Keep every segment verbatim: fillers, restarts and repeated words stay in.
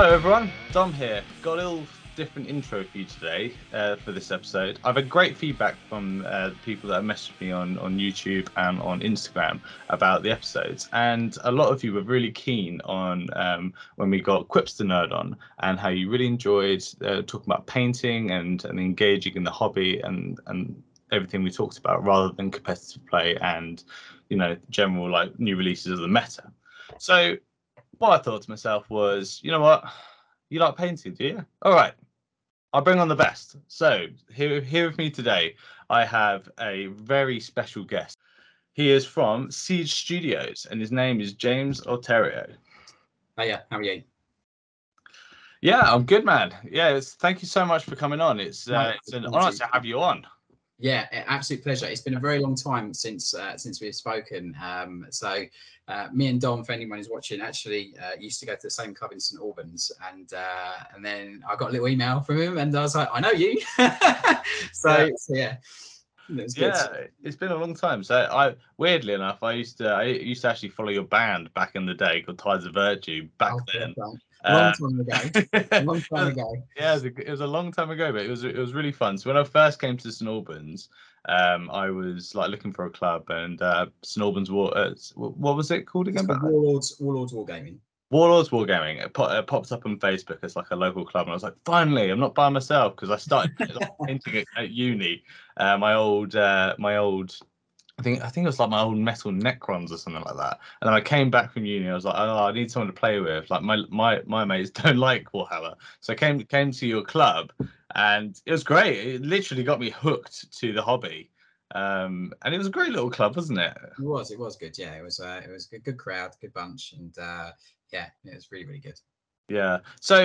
Hello everyone, Dom here. Got a little different intro for you today uh, for this episode. I've had great feedback from uh, people that have messaged me on, on YouTube and on Instagram about the episodes, and a lot of you were really keen on um, when we got Quips the Nerd on and how you really enjoyed uh, talking about painting and, and engaging in the hobby and, and everything we talked about rather than competitive play and, you know, general like new releases of the meta. So what I thought to myself was, you know what, you like painting, do you? All right, I'll bring on the best. So here, here with me today, I have a very special guest. He is from Siege Studios, and his name is James Otero. Hiya, how are you? Yeah, I'm good, man. Yeah, it's, thank you so much for coming on. It's, uh, it's an honour to have you on. Yeah, absolute pleasure. It's been a very long time since uh, since we've spoken. Um, so uh, me and Dom, for anyone who's watching, actually uh, used to go to the same club in St Albans, and uh, and then I got a little email from him, and I was like, I know you. so yeah. So, yeah. It yeah, it's been a long time. So I, weirdly enough, I used to I used to actually follow your band back in the day called Tides of Virtue. Back oh, then, long uh, time ago, a long time ago. Yeah, it was, a, it was a long time ago, but it was it was really fun. So when I first came to St Albans, um, I was like looking for a club, and uh, St Albans War. Uh, what was it called again? Warlords Warlords Wargaming. Warlords Wargaming, it, po it popped up on Facebook as like a local club, and I was like, finally, I'm not by myself, because I started like, painting at, at uni. Uh, my old, uh, my old, I think I think it was like my old metal Necrons or something like that. And then I came back from uni, I was like, oh, I need someone to play with. Like my my my mates don't like Warhammer, so I came came to your club, and it was great. It literally got me hooked to the hobby. Um and it was a great little club, wasn't it? It was, it was good. Yeah, it was. Uh, it was a good crowd, good bunch, and. Uh, Yeah, it was really, really good. Yeah. So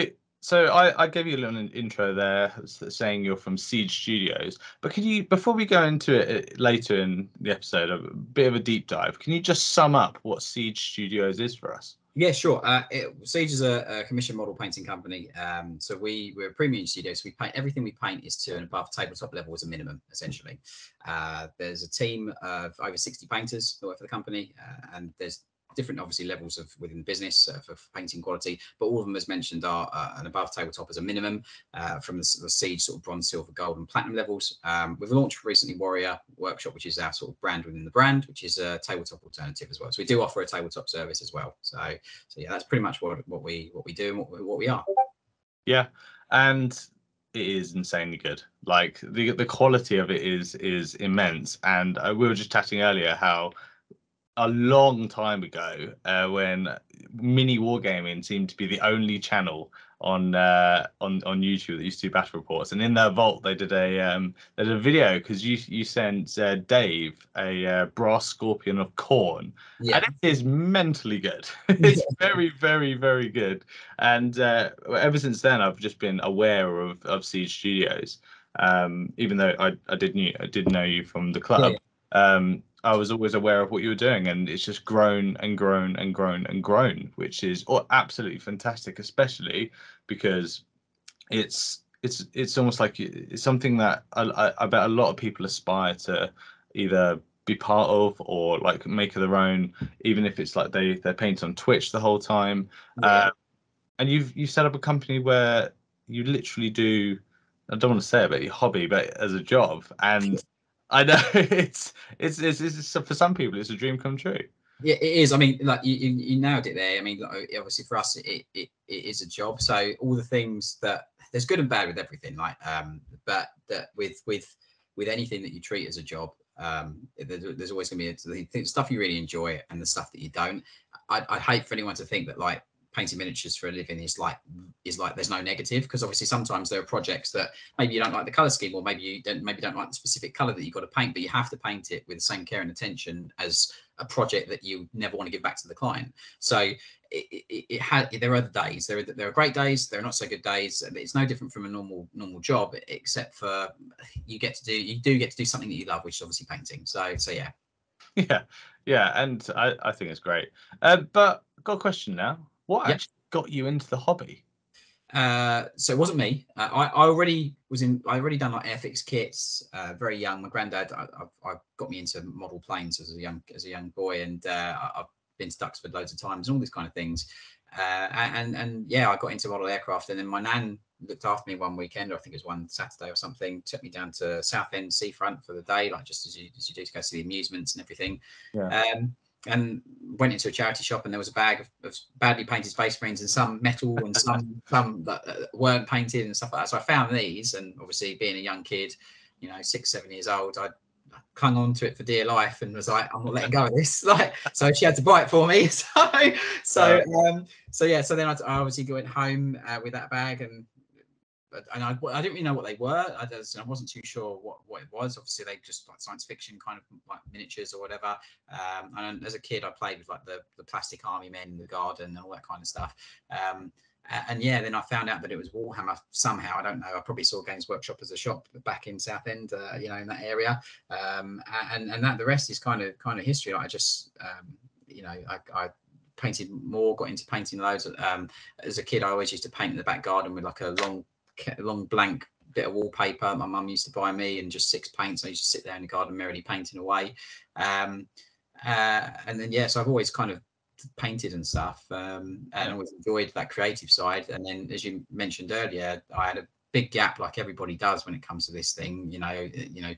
so I, I gave you a little intro there saying you're from Siege Studios. But can you, before we go into it later in the episode, a bit of a deep dive, can you just sum up what Siege Studios is for us? Yeah, sure. Uh, it, Siege is a, a commission model painting company. Um, so we, we're a premium studio. So we paint, everything we paint is to and above tabletop level as a minimum, essentially. Uh, there's a team of over sixty painters that work for the company, uh, and there's different obviously levels of within the business uh, for painting quality, but all of them as mentioned are uh, an above tabletop as a minimum, uh, from the, the Siege sort of bronze, silver, gold and platinum levels. Um, we've launched recently Warrior Workshop, which is our sort of brand within the brand, which is a tabletop alternative as well. So we do offer a tabletop service as well. So, so yeah, that's pretty much what, what we what we do and what, what we are. Yeah, and it is insanely good. Like the the quality of it is is immense. And uh, we were just chatting earlier how a long time ago, uh, when Mini Wargaming seemed to be the only channel on uh, on on YouTube that used to do battle reports, and in their vault they did a um, they did a video because you you sent uh, Dave a uh, brass scorpion of corn, yeah. And it is mentally good. It's very very very good, and uh, ever since then I've just been aware of of Siege Studios, um, even though I I did knew I did know you from the club. Yeah, yeah. Um, I was always aware of what you were doing, and it's just grown and grown and grown and grown, which is absolutely fantastic, especially because it's it's it's almost like it's something that I, I bet a lot of people aspire to either be part of or like make their own, even if it's like they they paint on Twitch the whole time. Yeah. Uh, and you've you've set up a company where you literally do, I don't want to say about your hobby, but as a job. And I know it's, it's it's it's for some people it's a dream come true. Yeah, it is. I mean, like you, you, you nailed it there. I mean, like, obviously for us it, it it is a job. So all the things that there's good and bad with everything, like um, but that with with with anything that you treat as a job, um, there's, there's always going to be the stuff you really enjoy and the stuff that you don't. I I hate for anyone to think that like painting miniatures for a living is like is like there's no negative, because obviously sometimes there are projects that maybe you don't like the color scheme, or maybe you don't maybe don't like the specific color that you've got to paint, but you have to paint it with the same care and attention as a project that you never want to give back to the client. So it, it, it had there are the days there are there are great days, there are not so good days. It's no different from a normal normal job, except for you get to do you do get to do something that you love, which is obviously painting. So so yeah, yeah, yeah, and I I think it's great. Uh, but I've got a question now. What yep. actually got you into the hobby? Uh, so it wasn't me. Uh, I, I already was in. I already done like airfix kits. Uh, very young. My granddad I, I, I got me into model planes as a young as a young boy, and uh, I've been to Duxford loads of times and all these kind of things. Uh, and, and yeah, I got into model aircraft, and then my nan looked after me one weekend, or I think it was one Saturday or something, took me down to Southend seafront for the day, like just as you, as you do, to go see the amusements and everything. Yeah. Um, and went into a charity shop, and there was a bag of, of badly painted space marines, and some metal and some some that weren't painted and stuff like that. So I found these, and obviously being a young kid, you know, six, seven years old, I clung on to it for dear life and was like, I'm not letting go of this. Like, so she had to buy it for me. So, so, um, so yeah. So then I, I obviously went home uh, with that bag, and and I, I didn't really know what they were. I, just, I wasn't too sure what, what it was. Obviously, they just like science fiction kind of like miniatures or whatever. Um, and as a kid, I played with like the, the plastic army men in the garden and all that kind of stuff. Um, and yeah, then I found out that it was Warhammer somehow. I don't know. I probably saw Games Workshop as a shop back in Southend, uh, you know, in that area. Um, and and that the rest is kind of kind of history. Like I just, um, you know, I. I painted more, got into painting loads. Um, as a kid, I always used to paint in the back garden with like a long, long blank bit of wallpaper my mum used to buy me, and just six paints. I used to sit there in the garden merrily painting away. Um, uh, and then, yeah, so I've always kind of painted and stuff, um, and always enjoyed that creative side. And then, as you mentioned earlier, I had a big gap, like everybody does when it comes to this thing, you know, you know,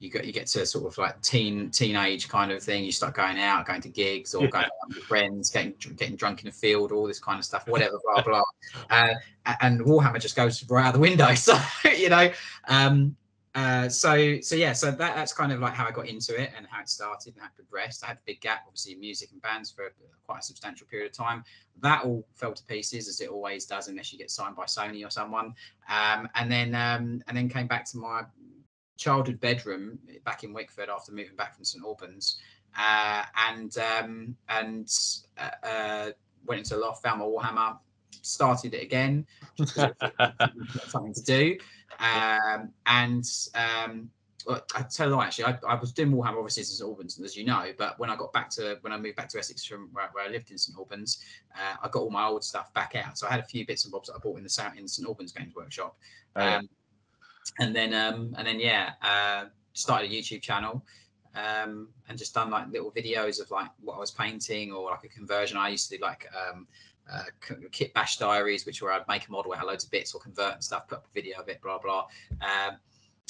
you get you get to sort of like teen teenage kind of thing. You start going out, going to gigs, or going out with your friends, getting getting drunk in the field, all this kind of stuff, whatever, blah blah. Uh, and Warhammer just goes right out the window. So you know, um, uh, so so yeah, so that that's kind of like how I got into it and how it started and how it progressed. I had a big gap, obviously, in music and bands for quite a substantial period of time. That all fell to pieces, as it always does, unless you get signed by Sony or someone. Um, and then um, and then came back to my childhood bedroom back in Wickford after moving back from St Albans, uh, and um, and uh, uh, went into the loft, found my Warhammer, started it again, just something to do, um, and um, well, I tell you what, actually, I, I was doing Warhammer obviously in St Albans, as you know, but when I got back to when I moved back to Essex from where, where I lived in St Albans, uh, I got all my old stuff back out, so I had a few bits and bobs that I bought in the South in St Albans Games Workshop. Um, oh, yeah. And then, um, and then, yeah, uh, started a YouTube channel, um, and just done like little videos of like what I was painting, or like a conversion. I used to do like um, uh, kit bash diaries, which where I'd make a model out of loads of bits or convert and stuff, put up a video of it, blah blah. Um,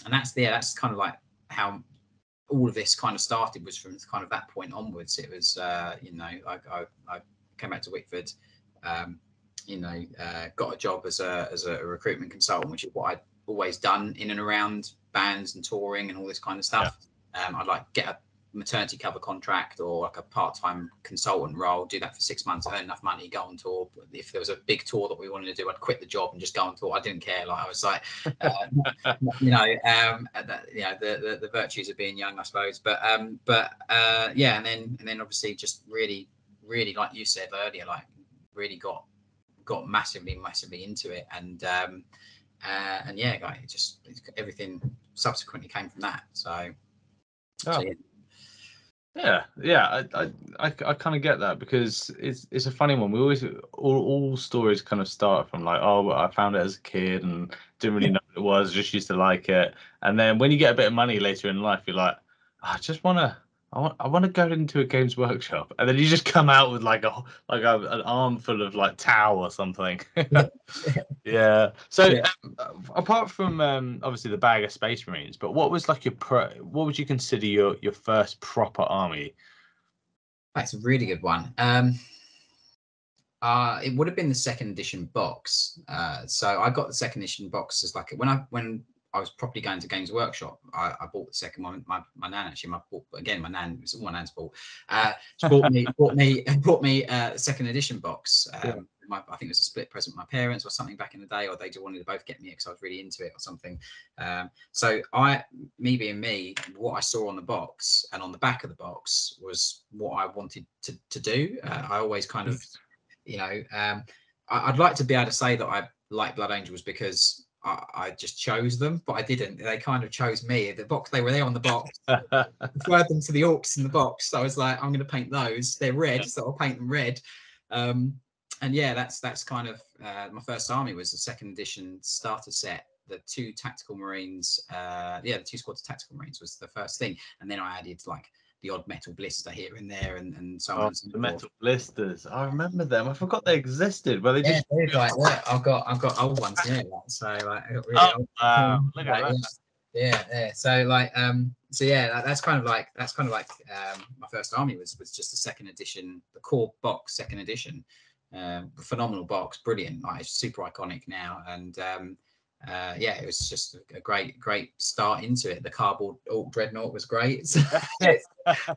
and that's yeah, that's kind of like how all of this kind of started. Was from kind of that point onwards. It was uh, you know, I, I I came back to Wickford, um, you know, uh, got a job as a as a recruitment consultant, which is what I. always done in and around bands and touring and all this kind of stuff. Yeah. Um, I'd like get a maternity cover contract or like a part-time consultant role, do that for six months, earn enough money, go on tour. If there was a big tour that we wanted to do, I'd quit the job and just go on tour. I didn't care. Like I was like, uh, you know, um, that, you know, the, the the virtues of being young, I suppose. But um, but uh, yeah, and then and then obviously just really, really like you said earlier, like really got got massively, massively into it, and. Um, Uh, and yeah, like it just it's, everything subsequently came from that. So, oh. so yeah, yeah, yeah. I I, I, I kind of get that because it's it's a funny one. We always all all stories kind of start from like, oh, well, I found it as a kid and didn't really know what it was, just used to like it. And then when you get a bit of money later in life, you're like, I just wanna, I want, I want to go into a Games Workshop, and then you just come out with like a like a, an armful of like tau or something. Yeah. So yeah. Um, apart from um, obviously the bag of Space Marines, but what was like your pro? What would you consider your your first proper army? That's a really good one. Um, uh, it would have been the second edition box. Uh, so I got the second edition box as like when I when. I was properly going to Games Workshop. I, I bought the second one. My, my nan actually, my again, my nan, it's all my nan's fault. Uh, she bought me, bought me, bought me uh, a second edition box. Um, yeah. my, I think it was a split present from my parents or something back in the day, or they just wanted to both get me because I was really into it or something. Um, so I, me being me, what I saw on the box and on the back of the box was what I wanted to to do. Uh, I always kind of, you know, um, I, I'd like to be able to say that I like Blood Angels because. I, I just chose them, but I didn't. They kind of chose me. The box, they were there on the box. I preferred them to the orcs in the box. So I was like, I'm going to paint those. They're red, so I'll paint them red. Um, and yeah, that's that's kind of uh, my first army was the second edition starter set. The two tactical marines, uh, yeah, the two squads of tactical marines was the first thing, and then I added like the odd metal blister here and there, and, and so oh, on. The metal blisters, I remember them. I forgot they existed. Well, they yeah, just like that. I've got I've got old ones here, like, so like really oh, old, wow. Look at like, that. Yeah, yeah. So like um, so yeah, that's kind of like that's kind of like um, my first army was was just the second edition, the core box second edition. Um, phenomenal box, brilliant, like it's super iconic now, and um, uh, yeah, it was just a great, great start into it. The cardboard Orc Dreadnought was great. So,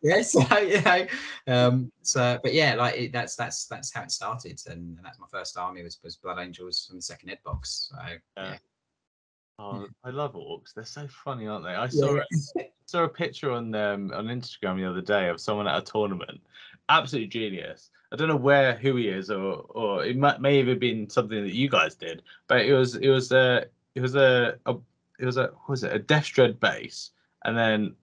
yeah, so you know, um, so but yeah, like it, that's that's that's how it started, and, and that's my first army was, was Blood Angels from the second ed box. So yeah. yeah. Oh, I love orcs. They're so funny, aren't they? I saw yeah. saw a picture on um, on Instagram the other day of someone at a tournament. Absolute genius. I don't know where who he is, or or it might, may have been something that you guys did, but it was it was a it was a, a it was a what was it a Death Dread base, and then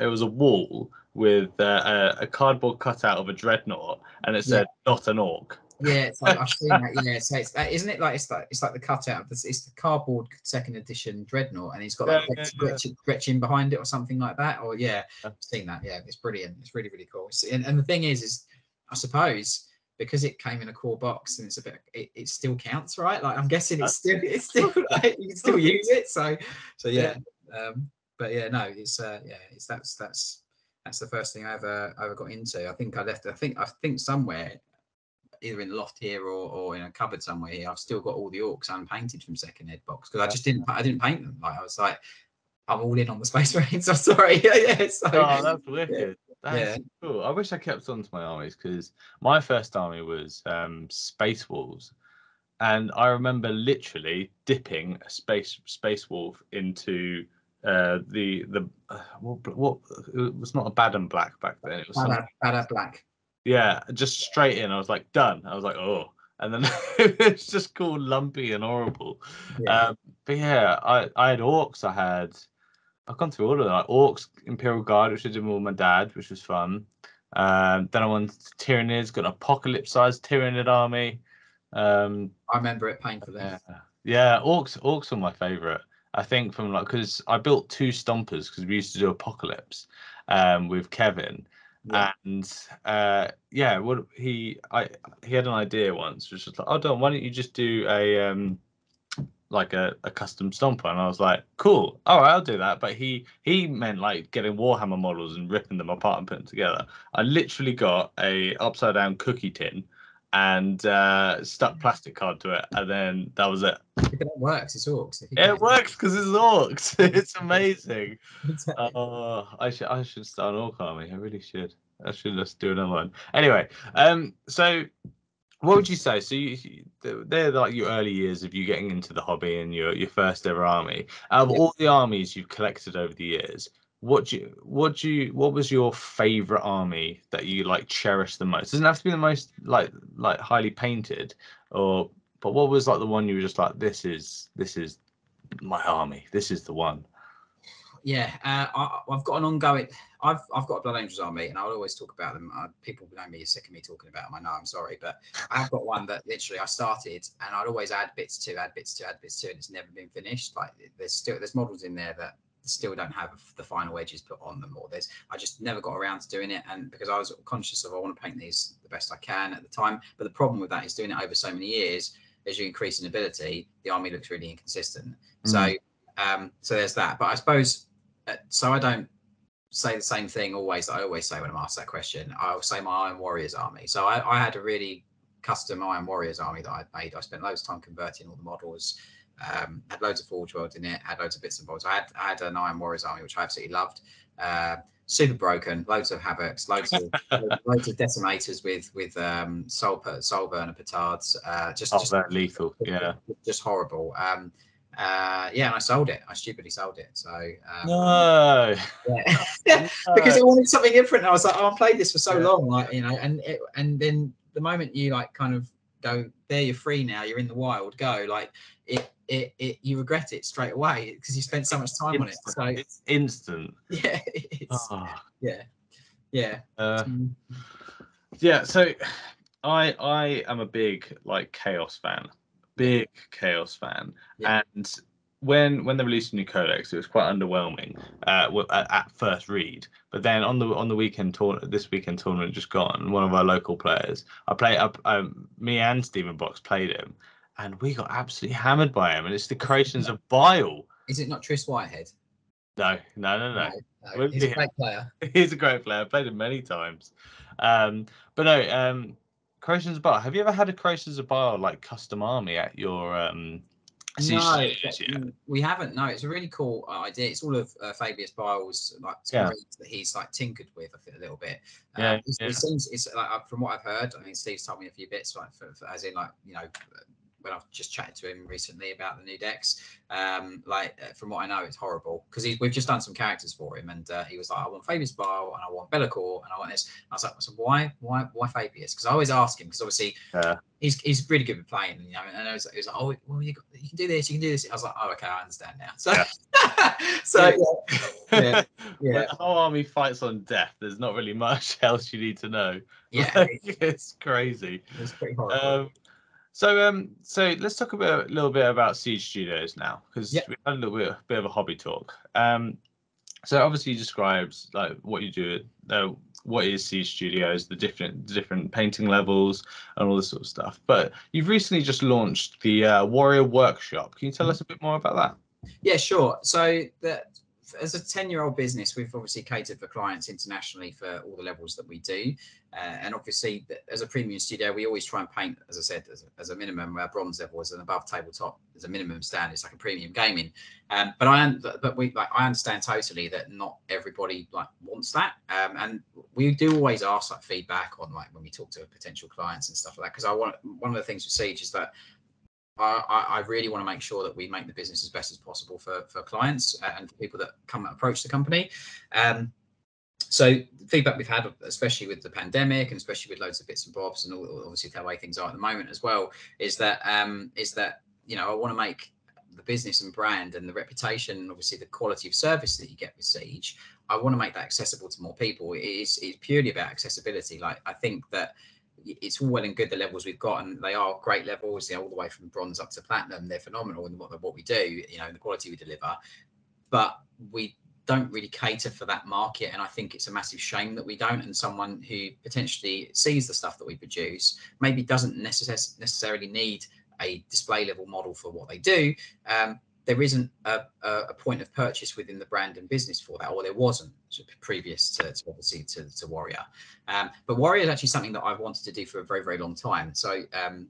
it was a wall with uh, a, a cardboard cutout of a dreadnought, and it said yeah. not an orc. Yeah, it's like I've seen that. Yeah, so it's, isn't it like it's like it's like the cutout of this? It's the cardboard second edition dreadnought, and it's got like yeah, Gretchen, yeah. Gretchen behind it or something like that. Or yeah, I've seen that. Yeah, it's brilliant. It's really really cool. It's, and, and the thing is, is I suppose because it came in a core box and it's a bit, it, it still counts, right? Like I'm guessing it's still it's still like, you can still use it. So so yeah, um, but yeah, no, it's uh, yeah, it's that's that's that's the first thing I ever I ever got into. I think I left. I think I think somewhere. Either in the loft here or, or in a cupboard somewhere here, I've still got all the orcs unpainted from second ed box because I just didn't I didn't paint them. Like I was like, I'm all in on the Space Marines. I'm sorry. yeah, yeah. So, oh, that's wicked. Yeah. That's yeah. cool. I wish I kept on to my armies because my first army was um Space Wolves. And I remember literally dipping a space space wolf into uh the the uh, what, what it was not a bad and black back then. It was bad, bad black. Yeah, just straight in. I was like, done. I was like, oh. And then it's just called lumpy and horrible. Yeah. Um, but yeah, I, I had orcs. I had, I've gone through all of them. Like orcs, Imperial Guard, which I did with my dad, which was fun. Um, then I went to Tyranids, got an apocalypse-sized Tyranid army. Um, I remember it painful there. Yeah, yeah, orcs orcs were my favourite. I think from like, because I built two Stompers because we used to do Apocalypse um, with Kevin. Yeah. And uh yeah what he i he had an idea once which was like, oh Don, why don't you just do a um like a, a custom stomper? And I was like, cool, all right, I'll do that. But he he meant like getting Warhammer models and ripping them apart and putting them together. I literally got a upside down cookie tin and uh stuck plastic card to it, and then that was it. If it works, it's orcs. It works because it's orcs. It's amazing. Exactly. Uh, I should I should start an orc army. I really should. I should just do another one. Anyway, um, so what would you say? So you, they're like your early years of you getting into the hobby and your your first ever army. Out of yeah. all the armies you've collected over the years, what do you, what do you, what was your favorite army that you like cherish the most? It doesn't have to be the most like like highly painted, or but what was like the one you were just like, this is this is my army, this is the one? Yeah, uh, I, I've got an ongoing. I've I've got a Blood Angels army, and I'll always talk about them. Uh, people know me, are sick of me talking about them. I know, I'm sorry, but I've got one that literally I started, and I'd always add bits to, add bits to, add bits to, and it's never been finished. Like there's still there's models in there that still don't have the final edges put on them, or there's I just never got around to doing it, and because I was conscious of I want to paint these the best I can at the time. But the problem with that is doing it over so many years, as you increase in ability, the army looks really inconsistent. Mm. So um so there's that. But I suppose uh, so I don't say the same thing always that I always say when I'm asked that question. I'll say my Iron Warriors army. So I, I had a really custom Iron Warriors army that I'd made. I spent loads of time converting all the models. Um, had loads of Forge World in it, had loads of bits and bolts. I had I had an Iron Warriors army which I absolutely loved. Uh, super broken, loads of havocs, loads of loads of decimators with with um, soul soul burner petards. Uh, just, oh, just that lethal, yeah, just horrible. Um, uh, yeah, and I sold it. I stupidly sold it. So um, no, yeah. because I wanted something different. I was like, oh, I've played this for so yeah. long, like you know, and it, and then the moment you like kind of go there, you're free now. You're in the wild. Go like it. It, it you regret it straight away because you spent so much time instant. on it. So it's instant. Yeah. It's, oh. Yeah. Yeah. Uh, um. Yeah. So, I I am a big like chaos fan, big chaos fan, yeah. and when when they released a new codex, it was quite underwhelming uh, at first read. But then on the on the weekend tournament, this weekend tournament just gone, one of our local players, I play up, um, me and Steven Box played him, and we got absolutely hammered by him. And it's the Creations of Bile. Is it not Triss Whitehead? No, no, no, no. no, no. He's a great player. He's a great player. I played him many times. Um, but no, um, Creations of Bile. Have you ever had a Creations of Bile like custom army at your? Um, No, we haven't. No, it's a really cool idea. It's all of uh, Fabius Bile's like yeah. that he's like tinkered with a little bit. Um, yeah, it's, yeah. It seems it's like from what I've heard. I mean, Steve's told me a few bits, like for, for, as in like you know when I've just chatted to him recently about the new decks. Um, like uh, from what I know, it's horrible because we've just done some characters for him, and uh, he was like, "I want Fabius Bile, and I want Bellacor, and I want this." And I was like, "So why, why, why Fabius?" Because I always ask him because obviously. Uh. He's, he's really good at playing, you know, and I was, he was like, oh, well, you, got, you can do this, you can do this. I was like, oh, okay, I understand now. So, yeah. so yeah. yeah, yeah. When the whole army fights on death, there's not really much else you need to know. Yeah, like, it's, it's crazy. It's pretty horrible. Um, so, um, so let's talk a, bit, a little bit about Siege Studios now, because yep. we've had a little bit, a bit of a hobby talk. Um, so obviously, you described like what you do. Uh, what is Siege Studios, the different the different painting levels and all this sort of stuff. But you've recently just launched the uh, Warrior Workshop. Can you tell us a bit more about that? Yeah, sure. So the, as a ten-year-old business, we've obviously catered for clients internationally for all the levels that we do. Uh, and obviously, as a premium studio, we always try and paint, as I said, as a, as a minimum, our bronze level is an above tabletop, as a minimum standard. It's like a premium gaming. Um, but I, but we, like, I understand totally that not everybody like wants that. Um, and we do always ask like feedback on like when we talk to potential clients and stuff like that. Because I want one of the things with Siege is that. I, I really want to make sure that we make the business as best as possible for, for clients and for people that come and approach the company. Um, so the feedback we've had, especially with the pandemic and especially with loads of bits and bobs and all, obviously the way things are at the moment as well, is that um, is that, you know, I want to make the business and brand and the reputation and obviously the quality of service that you get with Siege. I want to make that accessible to more people. It is, it's purely about accessibility. Like I think that it's all well and good the levels we've got, and they are great levels, you know, all the way from bronze up to platinum. They're phenomenal in what, what we do, you know, the quality we deliver, but we don't really cater for that market. And I think it's a massive shame that we don't. And someone who potentially sees the stuff that we produce maybe doesn't necess- necessarily need a display level model for what they do. Um, there isn't a, a point of purchase within the brand and business for that, or there wasn't previous to, to obviously to, to Warrior. Um, but Warrior is actually something that I've wanted to do for a very, very long time. So um,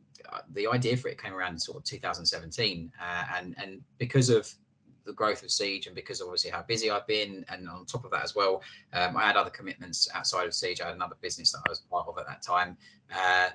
the idea for it came around in sort of two thousand seventeen. Uh, and, and because of the growth of Siege and because obviously how busy I've been, and on top of that as well, um, I had other commitments outside of Siege. I had another business that I was part of at that time. Uh,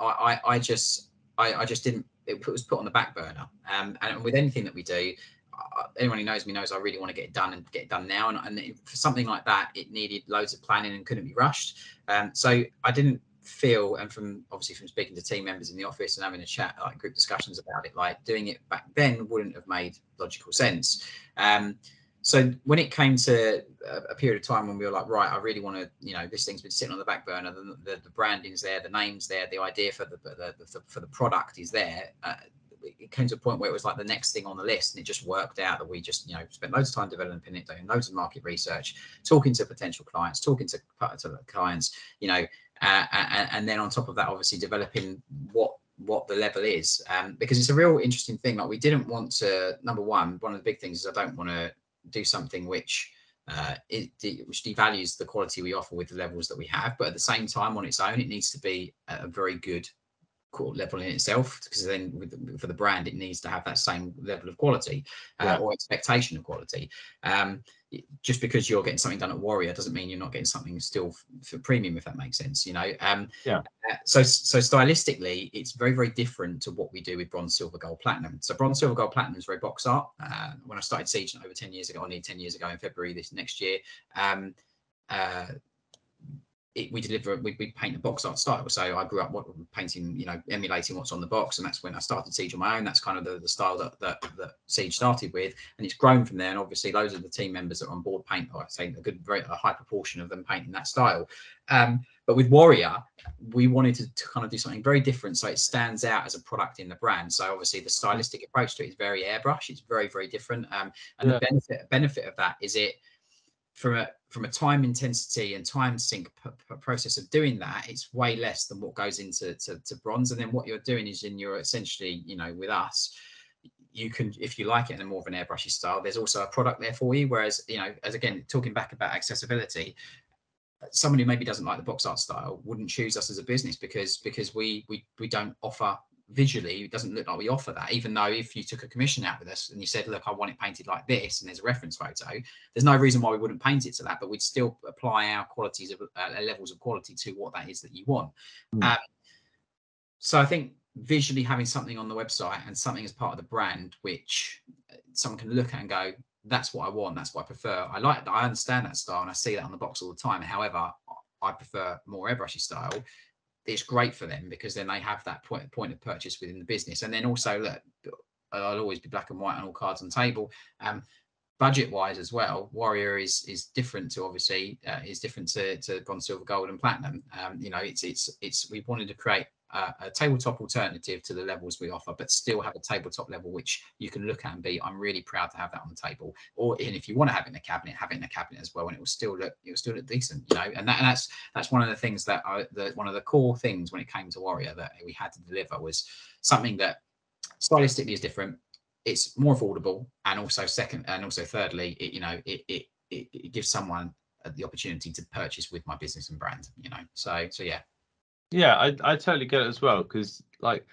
I, I, I just, I, I just didn't, it was put on the back burner. Um, and with anything that we do, uh, anyone who knows me knows I really want to get it done and get it done now. And, and it, for something like that, it needed loads of planning and couldn't be rushed. Um, so I didn't feel, and from obviously from speaking to team members in the office and having a chat, like group discussions about it, like doing it back then wouldn't have made logical sense. Um, so when it came to a, a period of time when we were like, right, I really want to, you know, this thing's been sitting on the back burner, the, the, the branding's there, the name's there, the idea for the, the, the for the product is there. Uh, it came to a point where it was like the next thing on the list, and it just worked out that we just, you know, spent loads of time developing it, doing loads of market research, talking to potential clients, talking to, to clients, you know, uh, and, and then on top of that, obviously developing what, what the level is, um, because it's a real interesting thing. Like we didn't want to, number one, one of the big things is I don't want to do something which uh it de- which devalues the quality we offer with the levels that we have, but at the same time on its own it needs to be a very good level in itself, because then with the, for the brand it needs to have that same level of quality uh, yeah. or expectation of quality. Um just because you're getting something done at Warrior doesn't mean you're not getting something still f- for premium, if that makes sense, you know. Um yeah uh, so so stylistically it's very, very different to what we do with bronze, silver, gold, platinum. So bronze, silver, gold, platinum is very box art. Uh, when I started Siege over ten years ago, only ten years ago in February this next year, um uh it, we deliver, we, we paint the box art style. So I grew up what, painting, you know, emulating what's on the box. And that's when I started Siege on my own. That's kind of the, the style that, that, that Siege started with. And it's grown from there. And obviously those are the team members that are on board paint, I say a good, very, a high proportion of them painting that style. Um, but with Warrior, we wanted to, to kind of do something very different. So it stands out as a product in the brand. So obviously the stylistic approach to it is very airbrush. It's very, very different. Um, and yeah. the benefit, benefit of that is it, From a from a time intensity and time sync p p process of doing that, it's way less than what goes into to, to bronze. And then what you're doing is, in you're essentially, you know, with us, you can, if you like it in a more of an airbrushy style, there's also a product there for you. Whereas, you know, as again talking back about accessibility, someone who maybe doesn't like the box art style wouldn't choose us as a business because because we we we don't offer. Visually, it doesn't look like we offer that, even though if you took a commission out with us and you said, look, I want it painted like this, and there's a reference photo, there's no reason why we wouldn't paint it to that, but we'd still apply our qualities of uh, levels of quality to what that is that you want. Mm. Um, so I think visually having something on the website and something as part of the brand which someone can look at and go, that's what I want, that's what I prefer, I like that, I understand that style and I see that on the box all the time, however I prefer more airbrushy style. It's great for them because then they have that point, point of purchase within the business. And then also, look, I'll always be black and white on all cards on the table. Um, budget wise as well, Warrior is is different to obviously uh, is different to, to bronze, silver, gold and platinum. Um, you know, it's it's it's we wanted to create a, a tabletop alternative to the levels we offer, but still have a tabletop level which you can look at and be, I'm really proud to have that on the table. Or and if you want to have it in a cabinet, have it in a cabinet as well, and it will still look it will still look decent, you know. And, that, and that's that's one of the things that I, the one of the core things when it came to Warrior that we had to deliver was something that stylistically is different. It's more affordable, and also second, and also thirdly, it, you know, it, it it it gives someone the opportunity to purchase with my business and brand, you know. So so yeah, yeah, I I totally get it as well, because like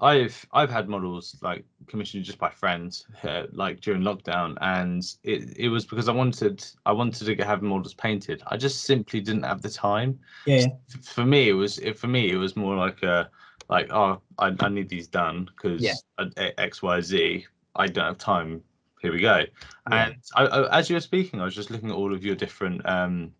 I've I've had models like commissioned just by friends uh, like during lockdown, and it it was because I wanted I wanted to have models painted. I just simply didn't have the time. Yeah. For me, it was it for me it was more like a like oh I I need these done because yeah. X Y Z. I don't have time. Here we go. Yeah. And I, I, as you were speaking, I was just looking at all of your different, um,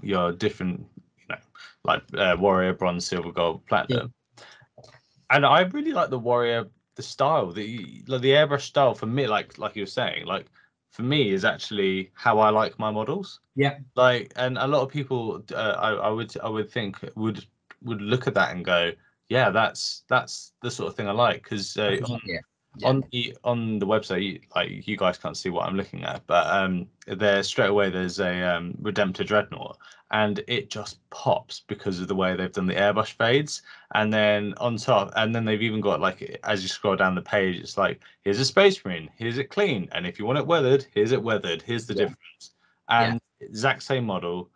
your different, you know, like uh, Warrior, bronze, silver, gold, platinum. Yeah. And I really like the Warrior, the style, the like the airbrush style for me. Like like you were saying, like for me is actually how I like my models. Yeah. Like, and a lot of people, uh, I I would I would think would would look at that and go, yeah, that's that's the sort of thing I like, because uh, yeah. Yeah. On the on the website, like you guys can't see what I'm looking at, but um, there straight away there's a um, Redemptor Dreadnought, and it just pops because of the way they've done the airbrush fades, and then on top, and then they've even got, like, as you scroll down the page, it's like, here's a Space Marine, here's it clean, and if you want it weathered, here's it weathered, here's the yeah. difference, and yeah. exact same model,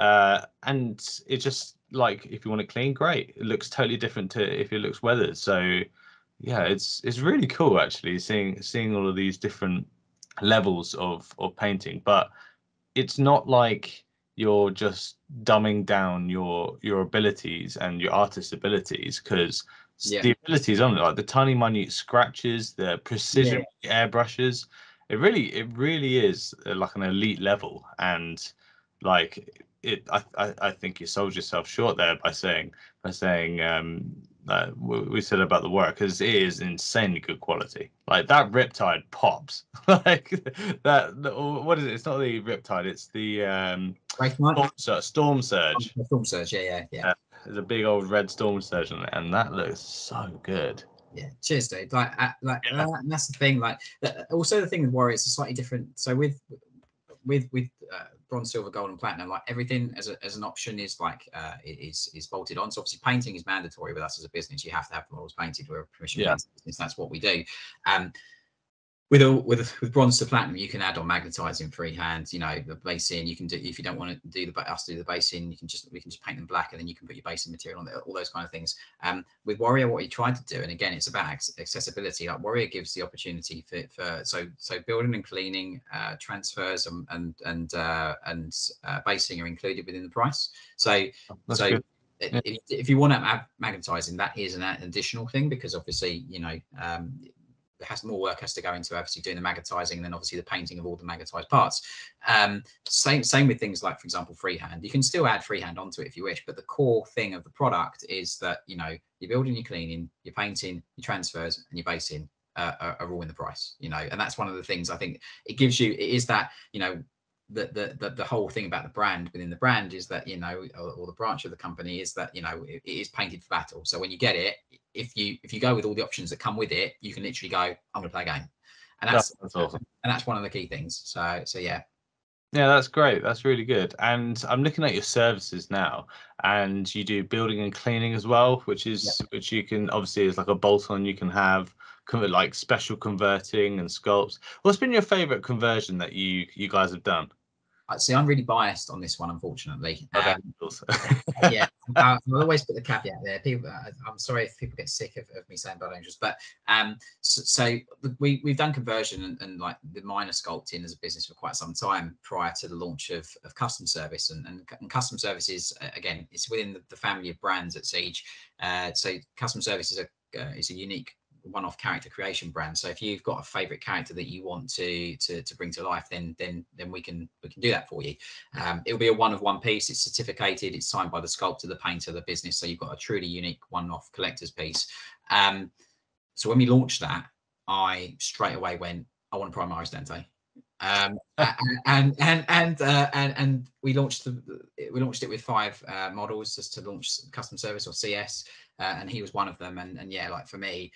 uh, and it just like if you want it clean, great, it looks totally different to if it looks weathered, so. Yeah, it's it's really cool actually seeing seeing all of these different levels of of painting, but it's not like you're just dumbing down your your abilities and your artist abilities, because yeah. the abilities on it, like the tiny minute scratches, the precision yeah. airbrushes, it really it really is like an elite level, and like it I I, I think you sold yourself short there by saying by saying. Um, Uh, we said about the work, because it is insanely good quality. Like that Riptide pops. Like that. The, what is it? It's not the Riptide. It's the um, storm, sur storm surge. Storm surge. Yeah, yeah, yeah. Uh, there's a big old red storm surge on it, and that looks so good. Yeah. Cheers, Dave. Like, uh, like yeah. uh, and that's the thing. Like, uh, also the thing with Warrior, it's slightly different. So with with with. Uh, bronze, silver, gold and platinum, like everything as, a, as an option is like uh is is bolted on. So obviously painting is mandatory with us as a business. You have to have the models painted. We're a permission yeah. business. That's what we do. Um with all with with bronze to platinum, you can add on magnetizing freehand, you know, the basing. You can do, if you don't want to do the us do the basing, you can just we can just paint them black, and then you can put your basing material on there, all those kind of things. Um with Warrior, what you try to do, and again it's about accessibility, like Warrior gives the opportunity for, for so so building and cleaning, uh transfers and and and uh and uh, basing are included within the price. So That's so good. Yeah. if, if you want to have magnetizing, that is an additional thing, because obviously, you know, um has more work has to go into obviously doing the magatizing and then obviously the painting of all the magatized parts. Um, same same with things like, for example, freehand. You can still add freehand onto it if you wish, but the core thing of the product is that, you know, you're building, you're cleaning, you're painting, your transfers, and your basing uh, are, are all in the price. You know, and that's one of the things I think it gives you. It is that, you know, the the the whole thing about the brand within the brand is that, you know, or, or the branch of the company is that, you know, it, it is painted for battle. So when you get it, if you if you go with all the options that come with it, you can literally go, I'm gonna play a game, and that's, that's awesome. And that's one of the key things. So so yeah, yeah, that's great. That's really good. And I'm looking at your services now, and you do building and cleaning as well, which is yeah. which you can obviously is like a bolt-on you can have. Like special converting and sculpts. What's been your favorite conversion that you you guys have done? See, I'm really biased on this one, unfortunately. Okay. Um, also. yeah, I, I'll always put the caveat there. People, I, I'm sorry if people get sick of, of me saying Blood Angels, but um, so, so we we've done conversion and, and like the minor sculpting as a business for quite some time prior to the launch of of custom service and and, and custom services again. It's within the, the family of brands at Siege. Uh, so custom services are uh, is a unique one-off character creation brand. So if you've got a favorite character that you want to to to bring to life, then then then we can we can do that for you. Um it'll be a one of one piece. It's certificated, it's signed by the sculptor, the painter, the business, so you've got a truly unique one-off collector's piece. Um so when we launched that, I straight away went, I want a Primaris Dante. Um and and and uh, and and we launched the we launched it with five uh models just to launch custom service or C S, uh, and he was one of them. And and yeah, like for me,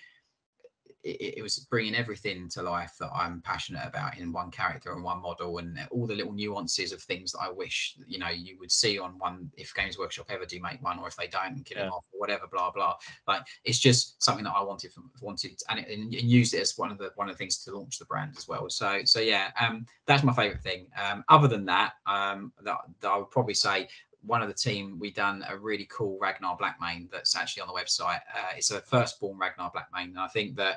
It, it was bringing everything to life that I'm passionate about in one character and one model, and all the little nuances of things that I wish, you know, you would see on one, if Games Workshop ever do make one, or if they don't, kill yeah. them off or whatever, blah blah. Like, it's just something that I wanted from, wanted and, it, and used it as one of the one of the things to launch the brand as well. So so yeah, um that's my favorite thing. Um other than that, um that, that I would probably say one of the team, we done a really cool Ragnar Blackmane that's actually on the website. Uh, it's a firstborn Ragnar Blackmane, and I think that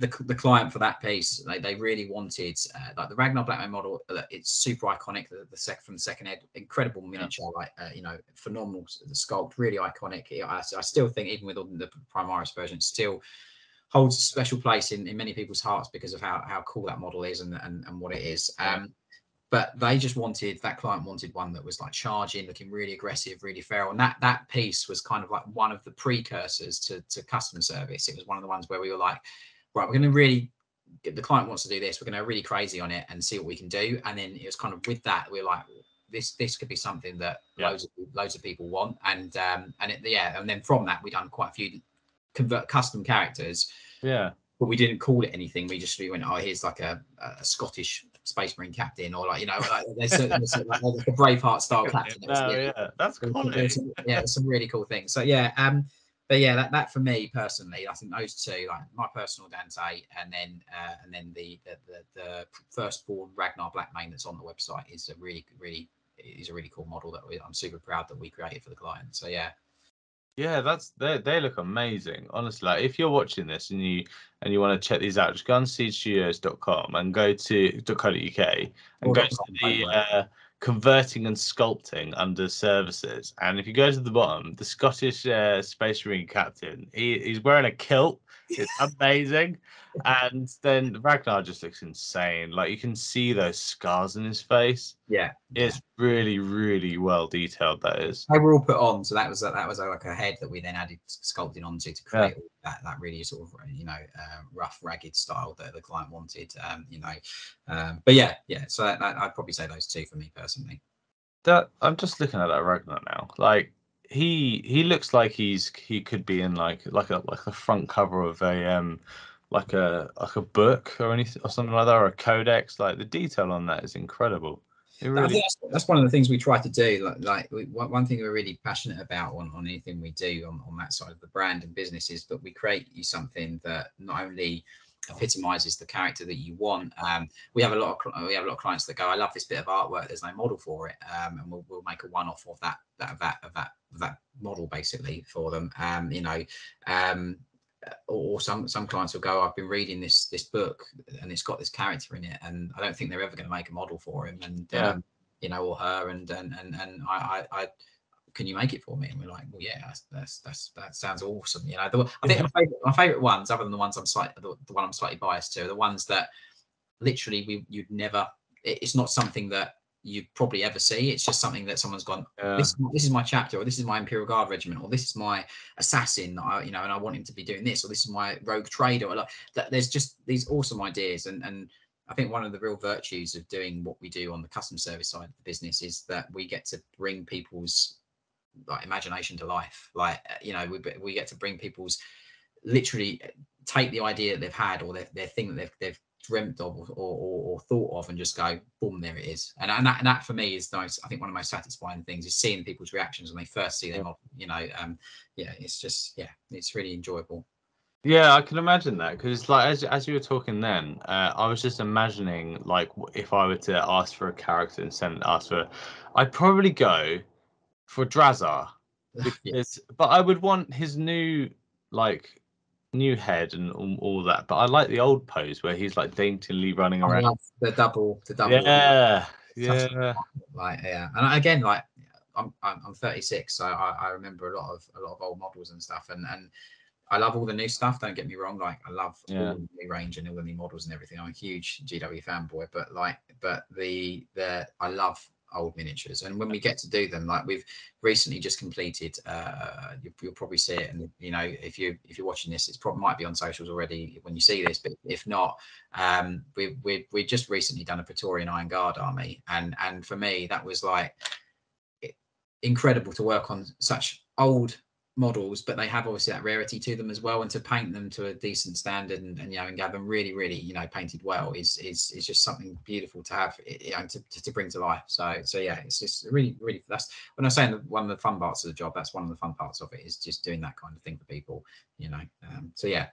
the the client for that piece, they, they really wanted uh, like the Ragnar Blackmane model. Uh, it's super iconic. The, the sec from the second ed, incredible miniature, yeah. like uh, you know, phenomenal the sculpt, really iconic. I, I still think even with all the Primaris version, still holds a special place in in many people's hearts because of how how cool that model is and and, and what it is. Um, yeah. But they just wanted, that client wanted one that was like charging, looking really aggressive, really feral. And that that piece was kind of like one of the precursors to, to custom service. It was one of the ones where we were like, right, we're going to really, the client wants to do this, we're going to really crazy on it and see what we can do. And then it was kind of with that, we were like, this this could be something that yeah. loads, of, loads of people want. And um, and it, yeah, and then from that, we done quite a few convert custom characters. Yeah. But we didn't call it anything. We just we went, oh, here's like a, a Scottish Space Marine captain, or like, you know, like there's, a, there's a, like a Braveheart style captain. No, yeah, yeah, that's cool. Yeah, some really cool things. So yeah, um, but yeah, that, that for me personally, I think those two, like my personal Dante, and then uh, and then the the, the the firstborn Ragnar Blackmane that's on the website is a really really is a really cool model that we, I'm super proud that we created for the client. So yeah. Yeah, that's they they look amazing. Honestly, like if you're watching this and you and you want to check these out, just go on siege studios dot com and go to dot co dot U K and oh, go to the uh, converting and sculpting under services. And if you go to the bottom, the Scottish uh, Space Marine captain, he, he's wearing a kilt. It's amazing. And then Ragnar just looks insane. Like, you can see those scars in his face. Yeah, it's really, really well detailed. That is. They were all put on, so that was that was like a head that we then added sculpting onto to create yeah. that that really sort of, you know, uh, rough, ragged style that the client wanted. Um, you know, um, but yeah, yeah. So that, that, I'd probably say those two for me personally. That I'm just looking at that Ragnar now, like. He he looks like he's he could be in like like a like a front cover of a um like a like a book or anything or something like that, or a codex. Like, the detail on that is incredible. It really... that's, that's one of the things we try to do. Like like we, one thing we're really passionate about on on anything we do on on that side of the brand and business is that we create you something that not only epitomizes the character that you want. Um, we have a lot of we have a lot of clients that go, I love this bit of artwork. There's no model for it, um, and we'll, we'll make a one-off of that that of that of that of that model basically for them. Um, you know, um, or some some clients will go, I've been reading this this book and it's got this character in it, and I don't think they're ever going to make a model for him, and yeah. um, you know, or her, and and and and I I. I can you make it for me? And we're like, well, yeah, that's that's that sounds awesome. You know, the, I think yeah. my, favorite, my favorite ones, other than the ones I'm slightly the, the one I'm slightly biased to, are the ones that literally we you'd never. It, it's not something that you probably ever see. It's just something that someone's gone. Yeah. This, this is my chapter, or this is my Imperial Guard regiment, or this is my assassin. That I, you know, and I want him to be doing this, or this is my rogue trader. Or like, that, there's just these awesome ideas, and and. I think one of the real virtues of doing what we do on the custom service side of the business is that we get to bring people's like imagination to life. Like, you know, we we get to bring people's literally take the idea that they've had or their, their thing that they've, they've dreamt of or, or, or thought of and just go, boom, there it is. And, and, that, and that for me is nice. I think one of the most satisfying things is seeing people's reactions when they first see them, yeah. you know, um, yeah, it's just, yeah, it's really enjoyable. Yeah, I can imagine that, because like as as you were talking then, uh, I was just imagining like if I were to ask for a character and send ask for, I'd probably go for Drazar, because, yeah. but I would want his new like new head and all, all that. But I like the old pose where he's like daintily running around. I love the double, the double. Yeah, yeah. Like yeah, and again, like I'm I'm thirty-six, so I I remember a lot of a lot of old models and stuff, and and. I love all the new stuff. Don't get me wrong. Like I love yeah. all the new range and all the new models and everything. I'm a huge G W fanboy, but like, but the the I love old miniatures. And when we get to do them, like we've recently just completed. Uh, you, you'll probably see it, and you know, if you if you're watching this, it's probably might be on socials already when you see this. But if not, um, we we we just recently done a Praetorian Iron Guard army, and and for me that was like incredible to work on such old. Models, but they have obviously that rarity to them as well, and to paint them to a decent standard and, and you know and have them really really you know painted well is is is just something beautiful to have, you know, to, to bring to life. So so yeah, it's just really really that's when I'm saying one of the fun parts of the job, that's one of the fun parts of it, is just doing that kind of thing for people, you know. Um, so yeah,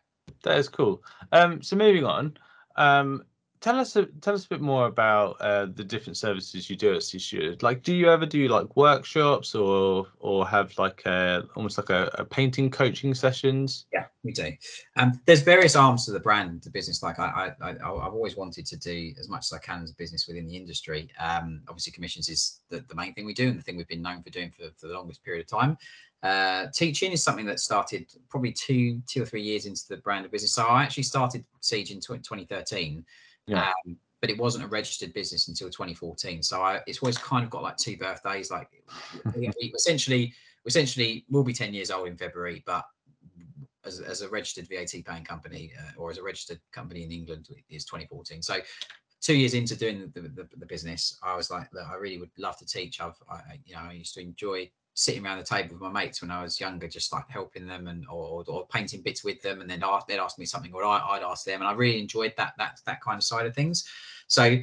that is cool. Um so moving on, um Tell us, a, tell us a bit more about uh, the different services you do at Siege Studios. Like, do you ever do like workshops or or have like a almost like a, a painting coaching sessions? Yeah, we do. Um, there's various arms to the brand, the business. Like, I, I, I I've always wanted to do as much as I can as a business within the industry. Um, obviously, commissions is the, the main thing we do and the thing we've been known for doing for, for the longest period of time. Uh, teaching is something that started probably two, two or three years into the brand of business. So I actually started Siege in twenty thirteen. Yeah. Um, but it wasn't a registered business until twenty fourteen, so I, it's always kind of got like two birthdays. Like, we essentially, essentially, we'll be ten years old in February, but as, as a registered V A T paying company uh, or as a registered company in England is twenty fourteen. So, two years into doing the, the, the business, I was like, look, I really would love to teach. I've, I, you know, I used to enjoy sitting around the table with my mates when I was younger, just like helping them and or, or painting bits with them, and then ask, they'd ask me something or I, I'd ask them, and I really enjoyed that that that kind of side of things. So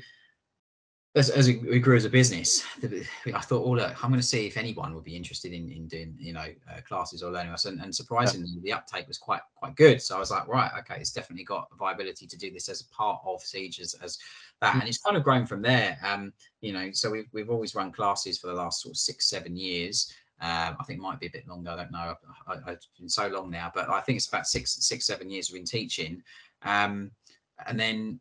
as, as we grew as a business, I thought, oh look, I'm going to see if anyone would be interested in, in doing you know uh, classes or learning us, and, and surprisingly yeah. the uptake was quite quite good. So I was like, right, okay, it's definitely got viability to do this as a part of Siege as, as that, and it's kind of grown from there. Um, you know, so we've we've always run classes for the last sort of six seven years. Um, I think it might be a bit longer. I don't know. I, I, it's been so long now, but I think it's about six, six, seven years we've been teaching. Um, and then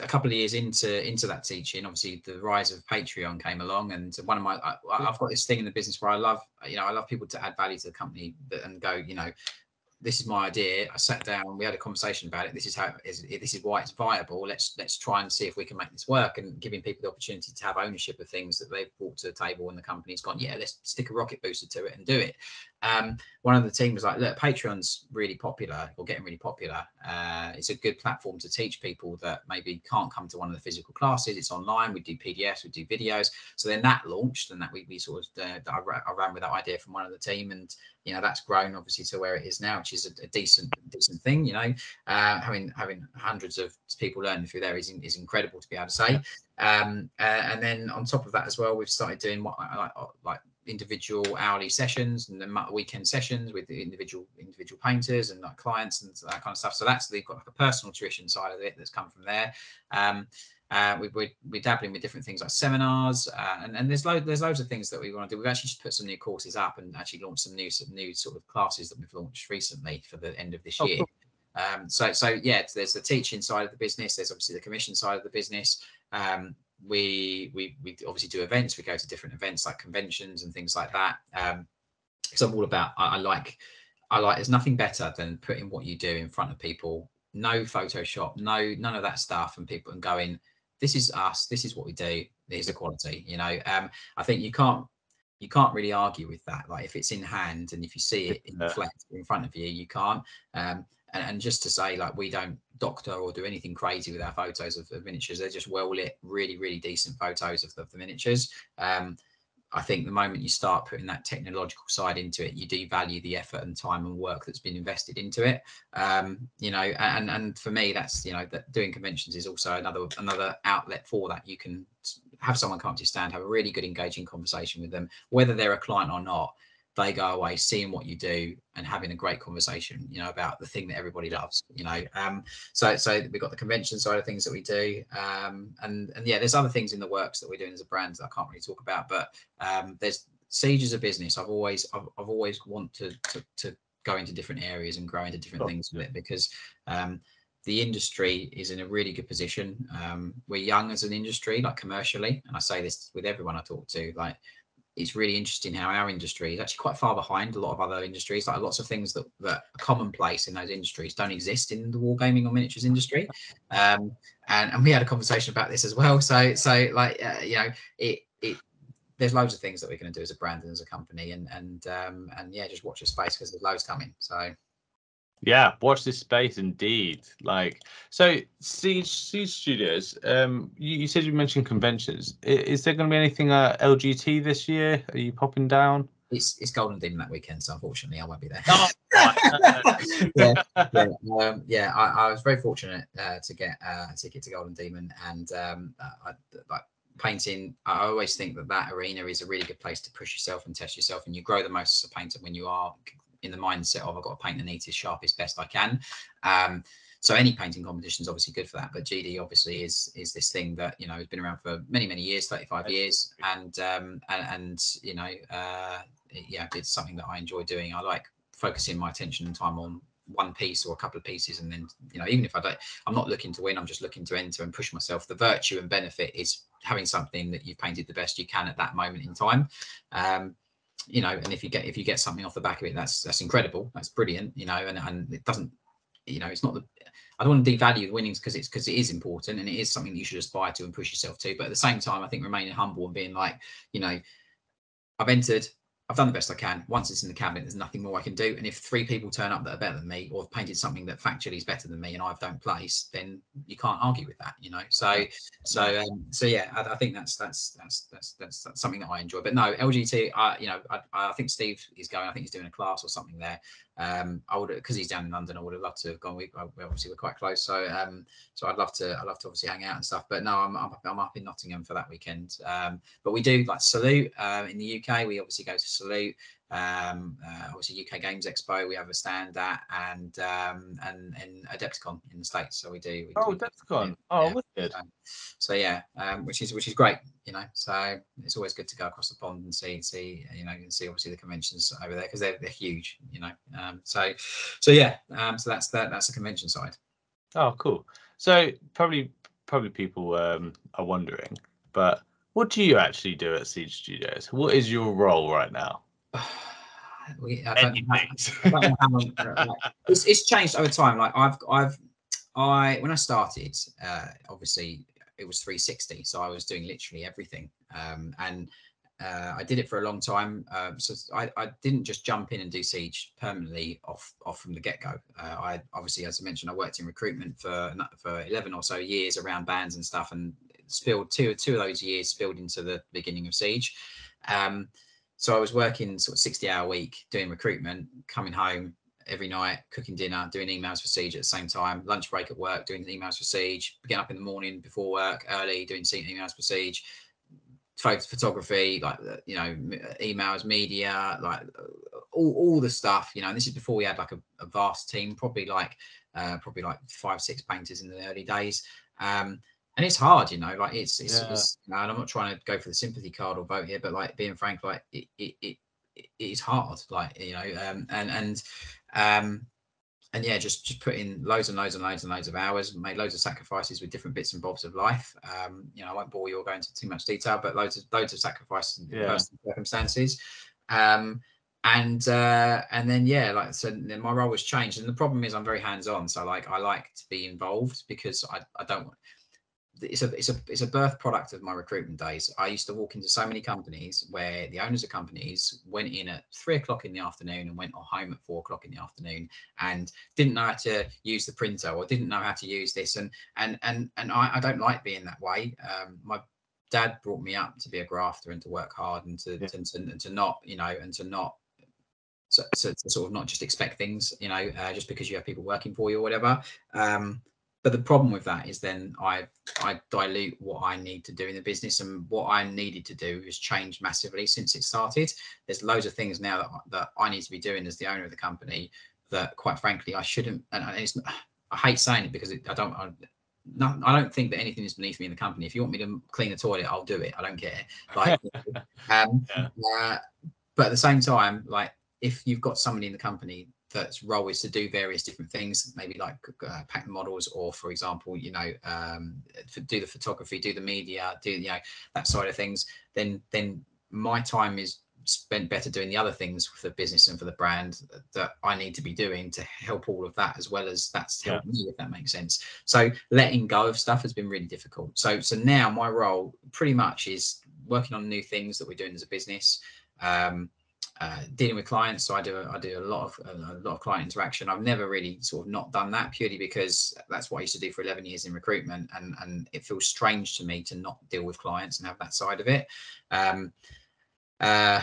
a couple of years into into that teaching, obviously the rise of Patreon came along, and one of my, I, I've got this thing in the business where I love, you know, I love people to add value to the company and go, you know, this is my idea. I sat down, we had a conversation about it. This is how it is. This is why it's viable. Let's let's try and see if we can make this work, and giving people the opportunity to have ownership of things that they've brought to the table, and the company's gone, yeah, let's stick a rocket booster to it and do it. Um, one of the team was like, look, Patreon's really popular or getting really popular. Uh, it's a good platform to teach people that maybe can't come to one of the physical classes. It's online. We do P D Fs, we do videos. So then that launched, and that we, we sort of uh, I, ra I ran with that idea from one of the team, and you know that's grown obviously to where it is now, which is a, a decent decent thing. You know, uh, having having hundreds of people learning through there is is incredible to be able to say. Um, uh, and then on top of that as well, we've started doing what like like. individual hourly sessions and then weekend sessions with the individual individual painters and like clients and that kind of stuff. So that's they've got like a personal tuition side of it that's come from there. Um, uh, we, we're, we're dabbling with different things like seminars uh, and, and there's loads there's loads of things that we want to do. We've actually just put some new courses up and actually launched some new some new sort of classes that we've launched recently for the end of this oh, year. Cool. Um, so so yeah, there's the teaching side of the business. There's obviously the commission side of the business. Um, we we we obviously do events. We go to different events like conventions and things like that. Um, because I'm all about. I, I like. I like. There's nothing better than putting what you do in front of people. No Photoshop. No none of that stuff. And people and going, this is us. This is what we do. Here's the quality. You know. Um. I think you can't. You can't really argue with that. Like if it's in hand and if you see it in flex in front of you, you can't. Um. And, and just to say, like, we don't doctor or do anything crazy with our photos of, of miniatures. They're just well lit, really, really decent photos of the, of the miniatures. Um, I think the moment you start putting that technological side into it, you do value the effort and time and work that's been invested into it. Um, you know, and and for me, that's, you know, that doing conventions is also another another outlet for that. You can have someone come up to your stand, have a really good engaging conversation with them, whether they're a client or not. They go away seeing what you do and having a great conversation, you know, about the thing that everybody loves, you know. Um, so so we've got the convention side of things that we do. Um, and, and yeah, there's other things in the works that we're doing as a brand that I can't really talk about, but um, there's Siege as a business. I've always, I've, I've always wanted to, to, to go into different areas and grow into different oh, things with yeah. it because um, the industry is in a really good position. Um, we're young as an industry, like commercially. And I say this with everyone I talk to, like, it's really interesting how our industry is actually quite far behind a lot of other industries. Like lots of things that, that are commonplace in those industries don't exist in the wargaming or miniatures industry. Um, and, and we had a conversation about this as well. So, so like, uh, you know, it, it, there's loads of things that we're going to do as a brand and as a company and, and, um, and yeah, just watch this space because there's loads coming. So. Yeah, watch this space indeed. Like, so Siege, Siege Studios, um, you, you said you mentioned conventions. Is, is there going to be anything uh, L G T this year? Are you popping down? It's, it's Golden Demon that weekend, so unfortunately I won't be there. Oh, yeah, yeah, um, yeah I, I was very fortunate uh, to get uh, a ticket to Golden Demon and um, I, I, painting, I always think that that arena is a really good place to push yourself and test yourself, and you grow the most as a painter when you are in the mindset of I've got to paint the neatest, sharpest, best I can. Um, so any painting competition is obviously good for that. But G D obviously is is this thing that, you know, has been around for many, many years, thirty-five years, and um, and, and you know, uh, yeah, it's something that I enjoy doing. I like focusing my attention and time on one piece or a couple of pieces, and then, you know, even if I don't, I'm not looking to win, I'm just looking to enter and push myself. The virtue and benefit is having something that you've painted the best you can at that moment in time. Um, you know, and if you get if you get something off the back of it, that's that's incredible, that's brilliant, you know, and and it doesn't, you know, it's not the, I don't want to devalue the winnings because it's because it is important and it is something that you should aspire to and push yourself to, but at the same time I think remaining humble and being like, you know, I've entered, I've done the best I can. Once it's in the cabinet, there's nothing more I can do. And if three people turn up that are better than me or have painted something that factually is better than me and I don't place, then you can't argue with that, you know? So, so, um, so yeah, I, I think that's, that's, that's, that's, that's, that's something that I enjoy, but no L G T, I, you know, I, I think Steve is going, I think he's doing a class or something there. Um, I would, cause he's down in London, I would have loved to have gone. We obviously we're quite close. So, um, so I'd love to, I'd love to obviously hang out and stuff, but no, I'm, I'm, I'm up in Nottingham for that weekend. Um, but we do like Salute, um, in the U K, we obviously go to Salute, um uh, obviously U K Games Expo we have a stand at, and um and and Adepticon in the States, so we do we oh do, Adepticon yeah, oh yeah. Wicked. So, so yeah um which is which is great, you know, so it's always good to go across the pond and see see you know and see obviously the conventions over there because they're, they're huge, you know. um so so yeah um so that's that that's the convention side. Oh cool. So probably probably people um are wondering, but what do you actually do at Siege Studios? What is your role right now? We, I don't, I, I don't know how long, like, it's, it's changed over time. Like I've, I've, I when I started, uh, obviously it was three sixty, so I was doing literally everything, um, and uh, I did it for a long time. Um, so I, I didn't just jump in and do Siege permanently off off from the get go. Uh, I obviously, as I mentioned, I worked in recruitment for for eleven or so years around bands and stuff, and spilled two two of those years spilled into the beginning of Siege. Um, So I was working sort of sixty hour week, doing recruitment, coming home every night, cooking dinner, doing emails for Siege at the same time, lunch break at work, doing emails for Siege, getting up in the morning before work, early, doing emails for Siege, photography, like, you know, emails, media, like all, all the stuff, you know, and this is before we had like a, a vast team, probably like, uh, probably like five, six painters in the early days. Um, And it's hard, you know, like it's, it's, yeah. it's you know, and I'm not trying to go for the sympathy card or vote here, but like being frank, like it, it, it, it is hard, like, you know, um, and, and, um, and yeah, just, just put in loads and loads and loads and loads of hours, made loads of sacrifices with different bits and bobs of life. Um, you know, I won't bore you all going into too much detail, but loads of loads of sacrifices in yeah. personal circumstances. Um, and uh, and then yeah, like so, then my role was changed. And the problem is, I'm very hands-on, so like I like to be involved because I I don't want. It's a it's a it's a birth product of my recruitment days. I used to walk into so many companies where the owners of companies went in at three o'clock in the afternoon and went home at four o'clock in the afternoon and didn't know how to use the printer or didn't know how to use this, and and and and I, I don't like being that way. Um, my dad brought me up to be a grafter and to work hard and to yeah. and, to, and to not you know and to not. So, so to sort of not just expect things, you know, uh, just because you have people working for you or whatever. Um, but the problem with that is then I I dilute what I need to do in the business, and what I needed to do has changed massively since it started. There's loads of things now that, that I need to be doing as the owner of the company that, quite frankly, I shouldn't. And it's, I hate saying it because it, I don't. I, No, I don't think that anything is beneath me in the company. If you want me to clean the toilet, I'll do it. I don't care. Like, um, yeah. uh, but at the same time, like, if you've got somebody in the company that's role is to do various different things, maybe like uh, pack models, or for example, you know, um, do the photography, do the media, do you know that side of things, then then my time is spent better doing the other things for the business and for the brand that I need to be doing to help all of that, as well as that's helped yeah. me, if that makes sense. So letting go of stuff has been really difficult. So so now my role pretty much is working on new things that we're doing as a business. Um, Uh, dealing with clients, so I do I do a lot of a lot of client interaction. I've never really sort of not done that, purely because that's what I used to do for eleven years in recruitment, and and it feels strange to me to not deal with clients and have that side of it. Um, uh,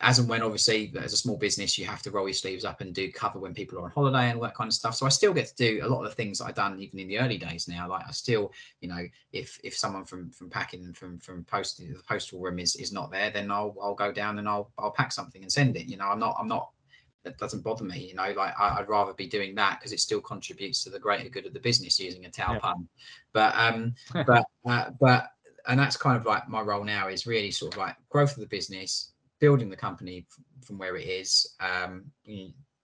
as and when, obviously, as a small business, you have to roll your sleeves up and do cover when people are on holiday and all that kind of stuff. So I still get to do a lot of the things that I've done even in the early days now. Like I still, you know, if if someone from from packing and from from posting the postal room is is not there, then I'll I'll go down and I'll I'll pack something and send it. You know, I'm not I'm not. That doesn't bother me. You know, like I, I'd rather be doing that because it still contributes to the greater good of the business. Using a towel yeah. pun, but um, but uh, but and that's kind of like my role now is really sort of like growth of the business, building the company from where it is, um,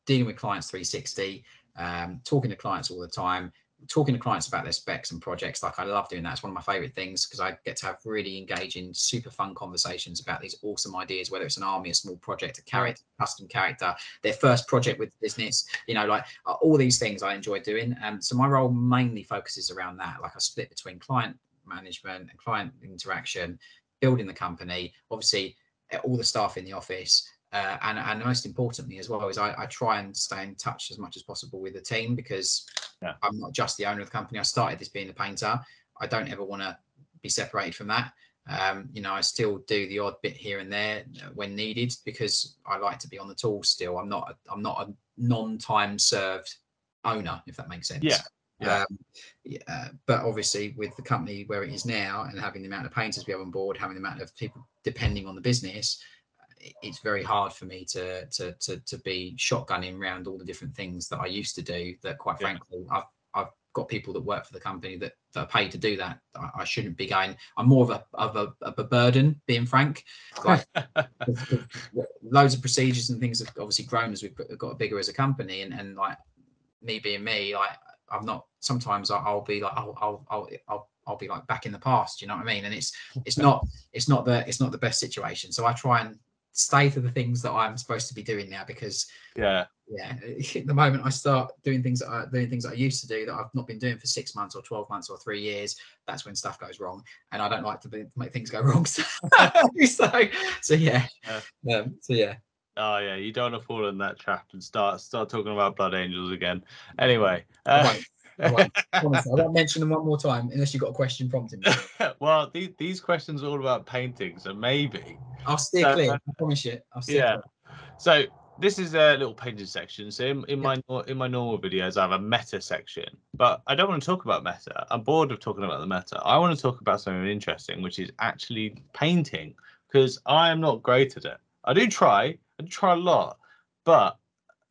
dealing with clients three sixty, um, talking to clients all the time, talking to clients about their specs and projects. Like I love doing that. It's one of my favorite things because I get to have really engaging, super fun conversations about these awesome ideas, whether it's an army, a small project, a character, custom character, their first project with the business, you know, like all these things I enjoy doing. And um, so my role mainly focuses around that. Like I split between client management and client interaction, building the company, obviously, all the staff in the office, uh, and and most importantly as well is I, I try and stay in touch as much as possible with the team, because yeah. I'm not just the owner of the company. I started this being a painter. I don't ever want to be separated from that. Um, you know, I still do the odd bit here and there when needed because I like to be on the tools still. I'm not a, I'm not a non-time served owner, if that makes sense. Yeah. Yeah. Um, yeah, but obviously with the company where it is now and having the amount of painters we have on board, having the amount of people depending on the business, it's very hard for me to to to, to be shotgunning around all the different things that I used to do that, quite yeah. frankly, I've, I've got people that work for the company that, that are paid to do that. I, I shouldn't be going. I'm more of a of a, of a burden, being frank. Like, loads of procedures and things have obviously grown as we've got bigger as a company, and, and like me being me, like I'm not, sometimes I'll be like, I'll, I'll, I'll, I'll, I'll be like back in the past, you know what I mean? And it's, it's not, it's not the, it's not the best situation. So I try and stay to the things that I'm supposed to be doing now, because yeah, yeah. At the moment I start doing things that I, doing things that I used to do that I've not been doing for six months or twelve months or three years. That's when stuff goes wrong, and I don't like to be, make things go wrong. So, so, so yeah. yeah. Um, so yeah. Oh yeah, you don't want to fall in that trap and start start talking about Blood Angels again. Anyway, uh... I, won't. I, won't. I won't mention them one more time unless you've got a question prompting me. Well, these these questions are all about paintings, so maybe I'll steer so, clear. Uh, I promise you. I'll steer yeah. Clear. So this is a little painting section. So in, in yeah. my in my normal videos, I have a meta section, but I don't want to talk about meta. I'm bored of talking about the meta. I want to talk about something interesting, which is actually painting, because I am not great at it. I do try. I try a lot, but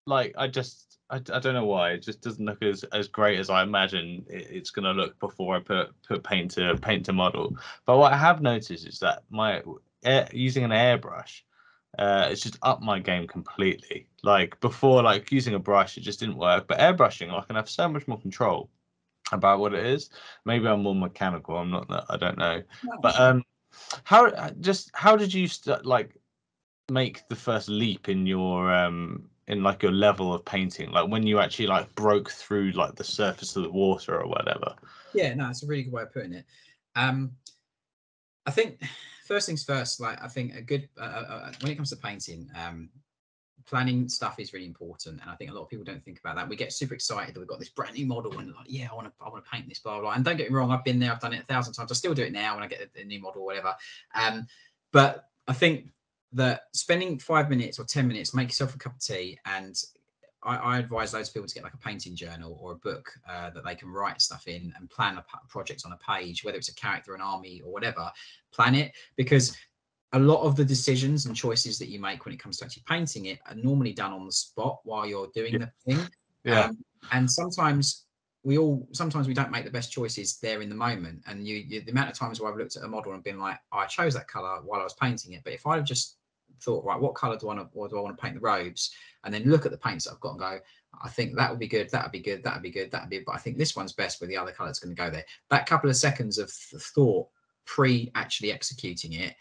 like I just I, I don't know why it just doesn't look as as great as I imagine it, it's gonna look before I put put paint to paint to model. But what I have noticed is that my air, using an airbrush, Uh, it's just up my game completely. Like before, like using a brush, it just didn't work. But airbrushing, I can have so much more control about what it is. Maybe I'm more mechanical. I'm not. I don't know. No. But um, how just how did you st- like make the first leap in your um in like your level of painting? Like when you actually like broke through like the surface of the water or whatever. Yeah, no, it's a really good way of putting it. Um, I think. First things first, like I think a good uh, uh, when it comes to painting, um, planning stuff is really important, and I think a lot of people don't think about that. We get super excited that we've got this brand new model, and like, yeah, I want to, I want to paint this, blah blah. And don't get me wrong, I've been there, I've done it a thousand times. I still do it now when I get a, a new model or whatever. Um, but I think that spending five minutes or ten minutes, make yourself a cup of tea, and I, I advise loads of people to get like a painting journal or a book uh, that they can write stuff in and plan a p- project on a page, whether it's a character, an army or whatever, plan it, because a lot of the decisions and choices that you make when it comes to actually painting it are normally done on the spot while you're doing yeah. the thing. Yeah. Um, and sometimes we all, sometimes we don't make the best choices there in the moment. And you, you the amount of times where I've looked at a model and been like, oh, I chose that color while I was painting it. But if I'd have just thought, right, what color do I want to, or do I want to paint the robes? And then look at the paints that I've got and go, I think that would be good, that would be good, that would be good, that would be, but I think this one's best with the other color's going to go there. That couple of seconds of th- thought pre actually executing it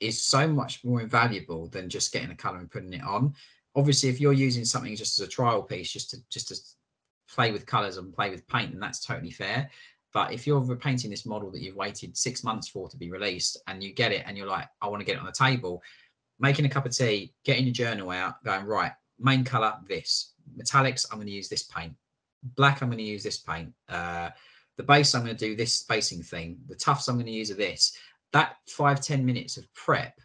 is so much more invaluable than just getting a color and putting it on. Obviously, if you're using something just as a trial piece, just to just to play with colors and play with paint, then that's totally fair. But if you're painting this model that you've waited six months for to be released and you get it and you're like, I want to get it on the table, making a cup of tea, getting your journal out, going, right, main color, this. Metallics, I'm going to use this paint. Black, I'm going to use this paint. Uh, the base, I'm going to do this spacing thing. The tufts, I'm going to use are this. That five, ten minutes of prep,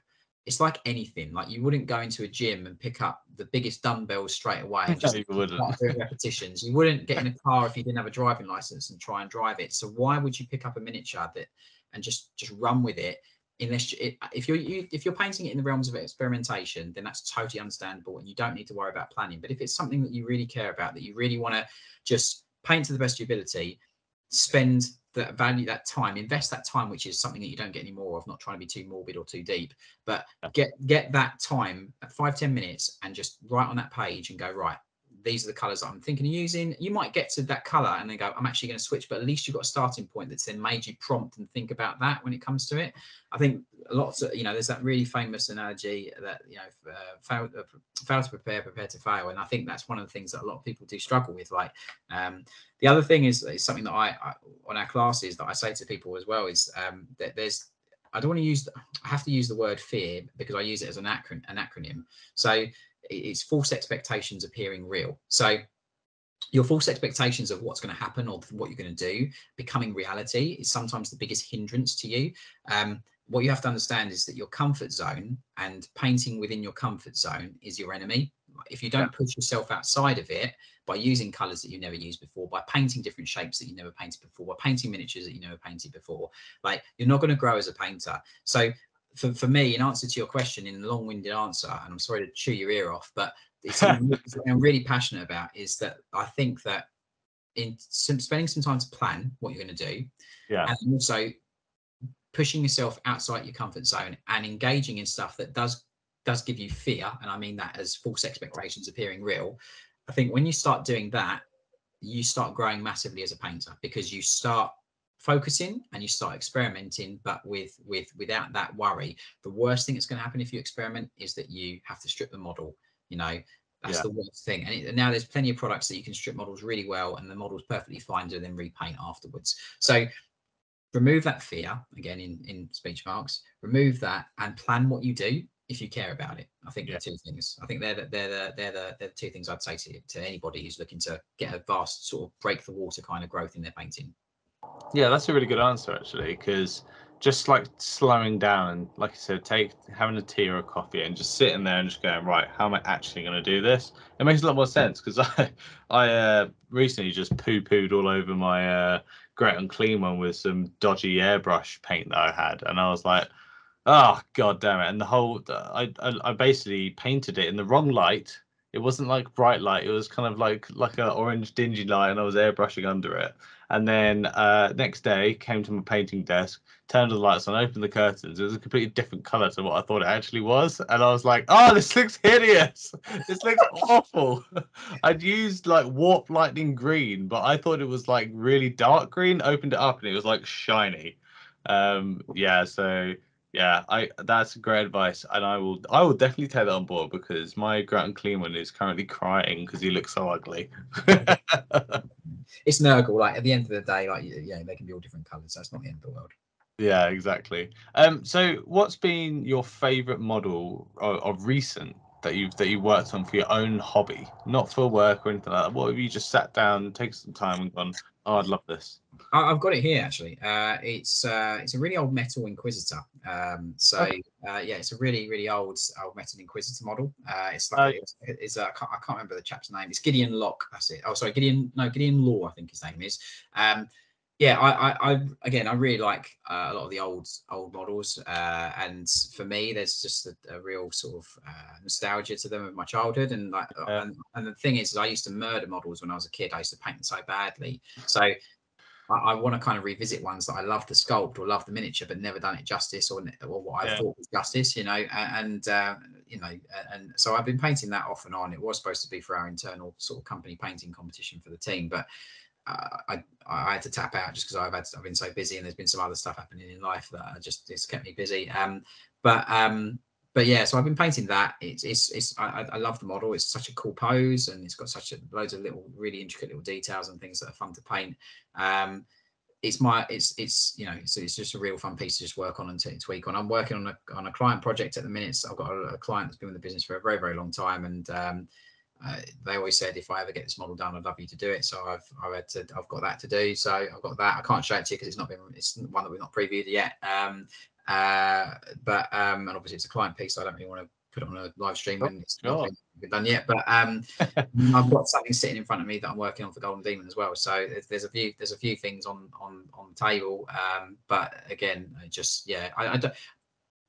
it's like anything. Like you wouldn't go into a gym and pick up the biggest dumbbells straight away and just no, start doing repetitions. You wouldn't get in a car if you didn't have a driving license and try and drive it. So why would you pick up a miniature that and just, just run with it? Unless it, if you're you, if you're painting it in the realms of experimentation, then that's totally understandable and you don't need to worry about planning. But if it's something that you really care about, that you really want to just paint to the best of your ability, spend that value, that time, invest that time, which is something that you don't get any more of. Not trying to be too morbid or too deep, but get get that time at five ten minutes and just write on that page and go, right, these are the colors I'm thinking of using. You might get to that color and then go, I'm actually going to switch, but at least you've got a starting point that's then made you prompt and think about that when it comes to it. I think lots of, you know, there's that really famous analogy that, you know, uh, fail, uh, fail to prepare, prepare to fail. And I think that's one of the things that a lot of people do struggle with. Like um, the other thing is, is something that I, I, on our classes that I say to people as well is um, that there's, I don't want to use, I have to use the word fear because I use it as an acron- an acronym. So it's false expectations appearing real. So your false expectations of what's going to happen or what you're going to do becoming reality is sometimes the biggest hindrance to you. Um, what you have to understand is that your comfort zone and painting within your comfort zone is your enemy. If you don't push yourself outside of it by using colors that you've never used before, by painting different shapes that you never painted before, by painting miniatures that you never painted before, like you're not going to grow as a painter. So For, for me, in answer to your question, in a long-winded answer, and I'm sorry to chew your ear off, but it's something I'm really passionate about is that I think that in some, spending some time to plan what you're going to do, yeah, and also pushing yourself outside your comfort zone and engaging in stuff that does does give you fear, and I mean that as false expectations appearing real. I think when you start doing that, you start growing massively as a painter because you start focusing and you start experimenting, but with with without that worry. The worst thing that's going to happen if you experiment is that you have to strip the model, you know, that's yeah. the worst thing. And, it, and now there's plenty of products that you can strip models really well and the model's perfectly fine to then repaint afterwards. So remove that fear, again in in speech marks, remove that and plan what you do if you care about it. I think yeah. the two things, I think they're the, they're the, they're the, they're the two things I'd say to, to anybody who's looking to get a vast sort of break the water kind of growth in their painting. Yeah, that's a really good answer actually, because just like slowing down and like I said, take having a tea or a coffee and just sitting there and just going, right, how am I actually going to do this? It makes a lot more sense because I I uh, recently just poo-pooed all over my uh, great and clean one with some dodgy airbrush paint that I had, and I was like, oh god damn it! And the whole I I, I basically painted it in the wrong light. it wasn't like bright light. It was kind of like like an orange dingy light, and I was airbrushing under it. And then uh, next day, came to my painting desk, turned the lights on, opened the curtains. It was a completely different colour to what I thought it actually was. And I was like, oh, this looks hideous. This looks awful. I'd used like warp lightning green, but I thought it was like really dark green. Opened it up and it was like shiny. Um, yeah, so... Yeah, I that's great advice, and I will I will definitely take that on board, because my Grout and Clean one is currently crying because he looks so ugly. It's Nurgle. Like at the end of the day, like yeah, they can be all different colours. That's not the end of the world. Yeah, exactly. Um, so what's been your favourite model of, of recent that you've that you worked on for your own hobby, not for work or anything like that? What have you just sat down, taken some time, and gone, oh, I'd love this? I've got it here actually. Uh, it's uh, it's a really old metal Inquisitor. Um, so uh, yeah, it's a really really old old metal Inquisitor model. Uh, it's like oh. it's, it's uh, I, can't, I can't remember the chap's name. It's Gideon Locke. That's it. Oh, sorry, Gideon. No, Gideon Law, I think his name is. Um, yeah, I, I I again I really like uh, a lot of the old old models. Uh, and for me, there's just a, a real sort of uh, nostalgia to them of my childhood. And like yeah. and, and the thing is, is, I used to murder models when I was a kid. I used to paint them so badly. So I, I want to kind of revisit ones that I love to sculpt or love the miniature, but never done it justice, or, or what I yeah. thought was justice, you know. And uh, you know, and so I've been painting that off and on. It was supposed to be for our internal sort of company painting competition for the team, but uh, I I had to tap out just because I've had I've been so busy, and there's been some other stuff happening in life that I just it's kept me busy. Um, but um. But yeah, so I've been painting that. It's it's it's. I, I love the model. It's such a cool pose, and it's got such a, loads of little, really intricate little details and things that are fun to paint. Um, it's my it's it's you know so it's just a real fun piece to just work on and t tweak on. I'm working on a on a client project at the minute. So I've got a, a client that's been in the business for a very very long time, and um, uh, they always said if I ever get this model done, I'd love you to do it. So I've I've had to I've got that to do. So I've got that. I can't show it to you because it's not been it's one that we've not previewed yet. Um, uh but um and obviously it's a client piece, so I don't really want to put it on a live stream, and it's not been done yet, but um I've got something sitting in front of me that I'm working on for Golden Demon as well, so there's a few there's a few things on on on the table. Um but again, I just yeah I, I don't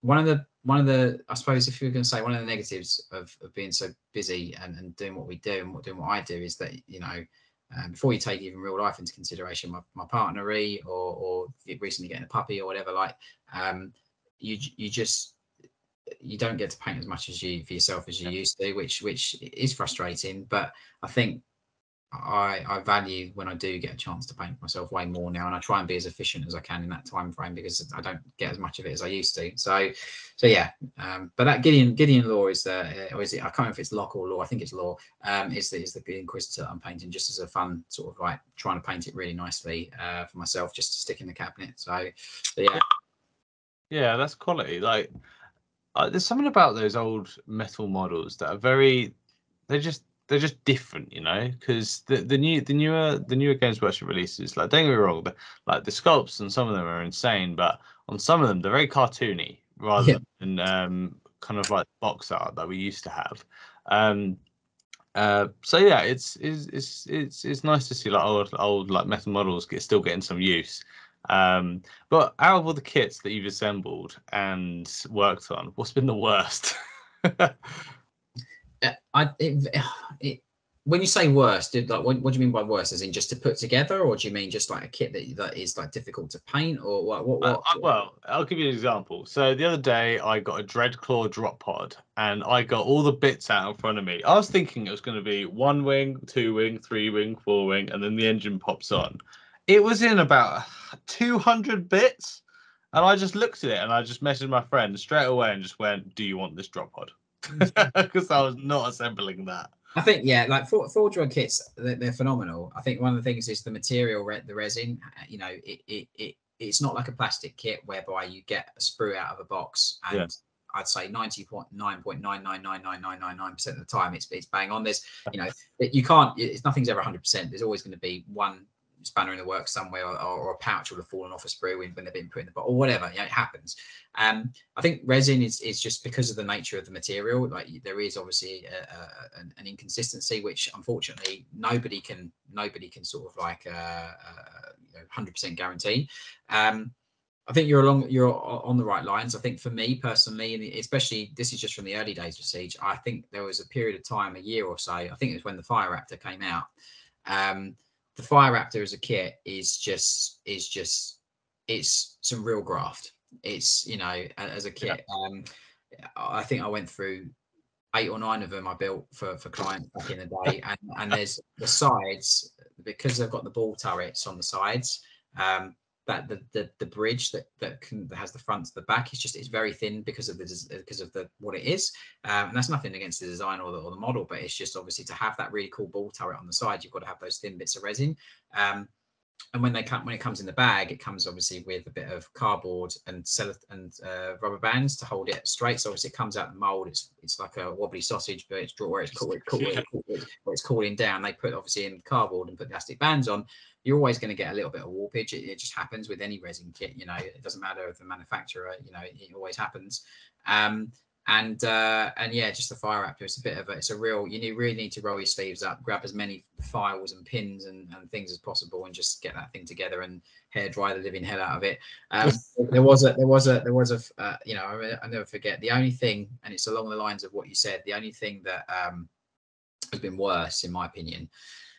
one of the one of the I suppose if you were going to say one of the negatives of, of being so busy and, and doing what we do and what doing what I do is that, you know, Um, before you take even real life into consideration, my, my partnery or, or recently getting a puppy or whatever, like um, you you just you don't get to paint as much as you for yourself as you yeah. used to, which which is frustrating. But I think I I value when I do get a chance to paint myself way more now, and I try and be as efficient as I can in that time frame because I don't get as much of it as I used to. So so yeah, um, but that Gideon Gideon Law is the or is it I can't remember if it's Locke or Law. I think it's Law. Um, is the is the Inquisitor I'm painting just as a fun sort of like trying to paint it really nicely uh, for myself just to stick in the cabinet. So, so yeah, yeah, that's quality. Like uh, there's something about those old metal models that are very they're just. They're just different, you know, because the the new the newer the newer Games Workshop releases, like, don't get me wrong, but like the sculpts and some of them are insane, but on some of them they're very cartoony rather yeah. than um kind of like box art that we used to have. Um uh so yeah, it's it's it's it's, it's nice to see like old old like metal models get still getting some use. Um but out of all the kits that you've assembled and worked on, what's been the worst? I it, it, when you say worst, did, like what, what do you mean by worst? As in just to put together, or do you mean just like a kit that that is like difficult to paint, or what? what, what? Uh, well, I'll give you an example. So the other day, I got a Dreadclaw drop pod, and I got all the bits out in front of me. I was thinking it was going to be one wing, two wing, three wing, four wing, and then the engine pops on. It was in about two hundred bits, and I just looked at it and I just messaged my friend straight away and just went, "Do you want this drop pod?" Because I was not assembling that. I think yeah, like for for drug kits, they're, they're phenomenal. I think one of the things is the material, re the resin. You know, it, it it it's not like a plastic kit whereby you get a sprue out of a box and. Yeah. I'd say ninety point nine nine nine nine nine nine nine nine percent of the time it's it's bang on. There's you know you can't. It's nothing's ever one hundred percent. There's always going to be one spanner in the works somewhere, or, or a pouch will have fallen off a sprue when they've been put in the bottle, or whatever. You know, it happens. Um, I think resin is is just because of the nature of the material. Like there is obviously a, a, an, an inconsistency, which unfortunately nobody can nobody can sort of like uh, uh, you know, one hundred percent guarantee. Um, I think you're along, you're on the right lines. I think for me personally, and especially this is just from the early days of Siege, I think there was a period of time, a year or so, I think it was when the Fire Raptor came out. Um, the Fire Raptor as a kit is just, is just, it's some real graft. It's, you know, as a kit, um, I think I went through eight or nine of them I built for, for clients back in the day. And, and there's the sides, because they've got the ball turrets on the sides, um, that the, the the bridge that that, can, that has the front to the back is just, it's very thin because of the because of the what it is, um, and that's nothing against the design or the, or the model, but it's just obviously to have that really cool ball turret on the side, you've got to have those thin bits of resin, um, and when they come when it comes in the bag, it comes obviously with a bit of cardboard and celloth and uh, rubber bands to hold it straight. So obviously it comes out the mold. It's it's like a wobbly sausage, but it's drawn where it's cool, it's cool, it's, cool, it's, it's cooling down. They put obviously in cardboard and put plastic bands on. You're always going to get a little bit of warpage. It, it just happens with any resin kit. You know, it doesn't matter if the manufacturer. You know, it, it always happens. Um, and uh, and yeah, just the Fire Raptor. It's a bit of a, it's a real. You need, really need to roll your sleeves up, grab as many files and pins and, and things as possible, and just get that thing together and hair dry the living hell out of it. Um, there was a there was a there was a uh, you know, I, I never forget the only thing, and it's along the lines of what you said. The only thing that um, has been worse, in my opinion.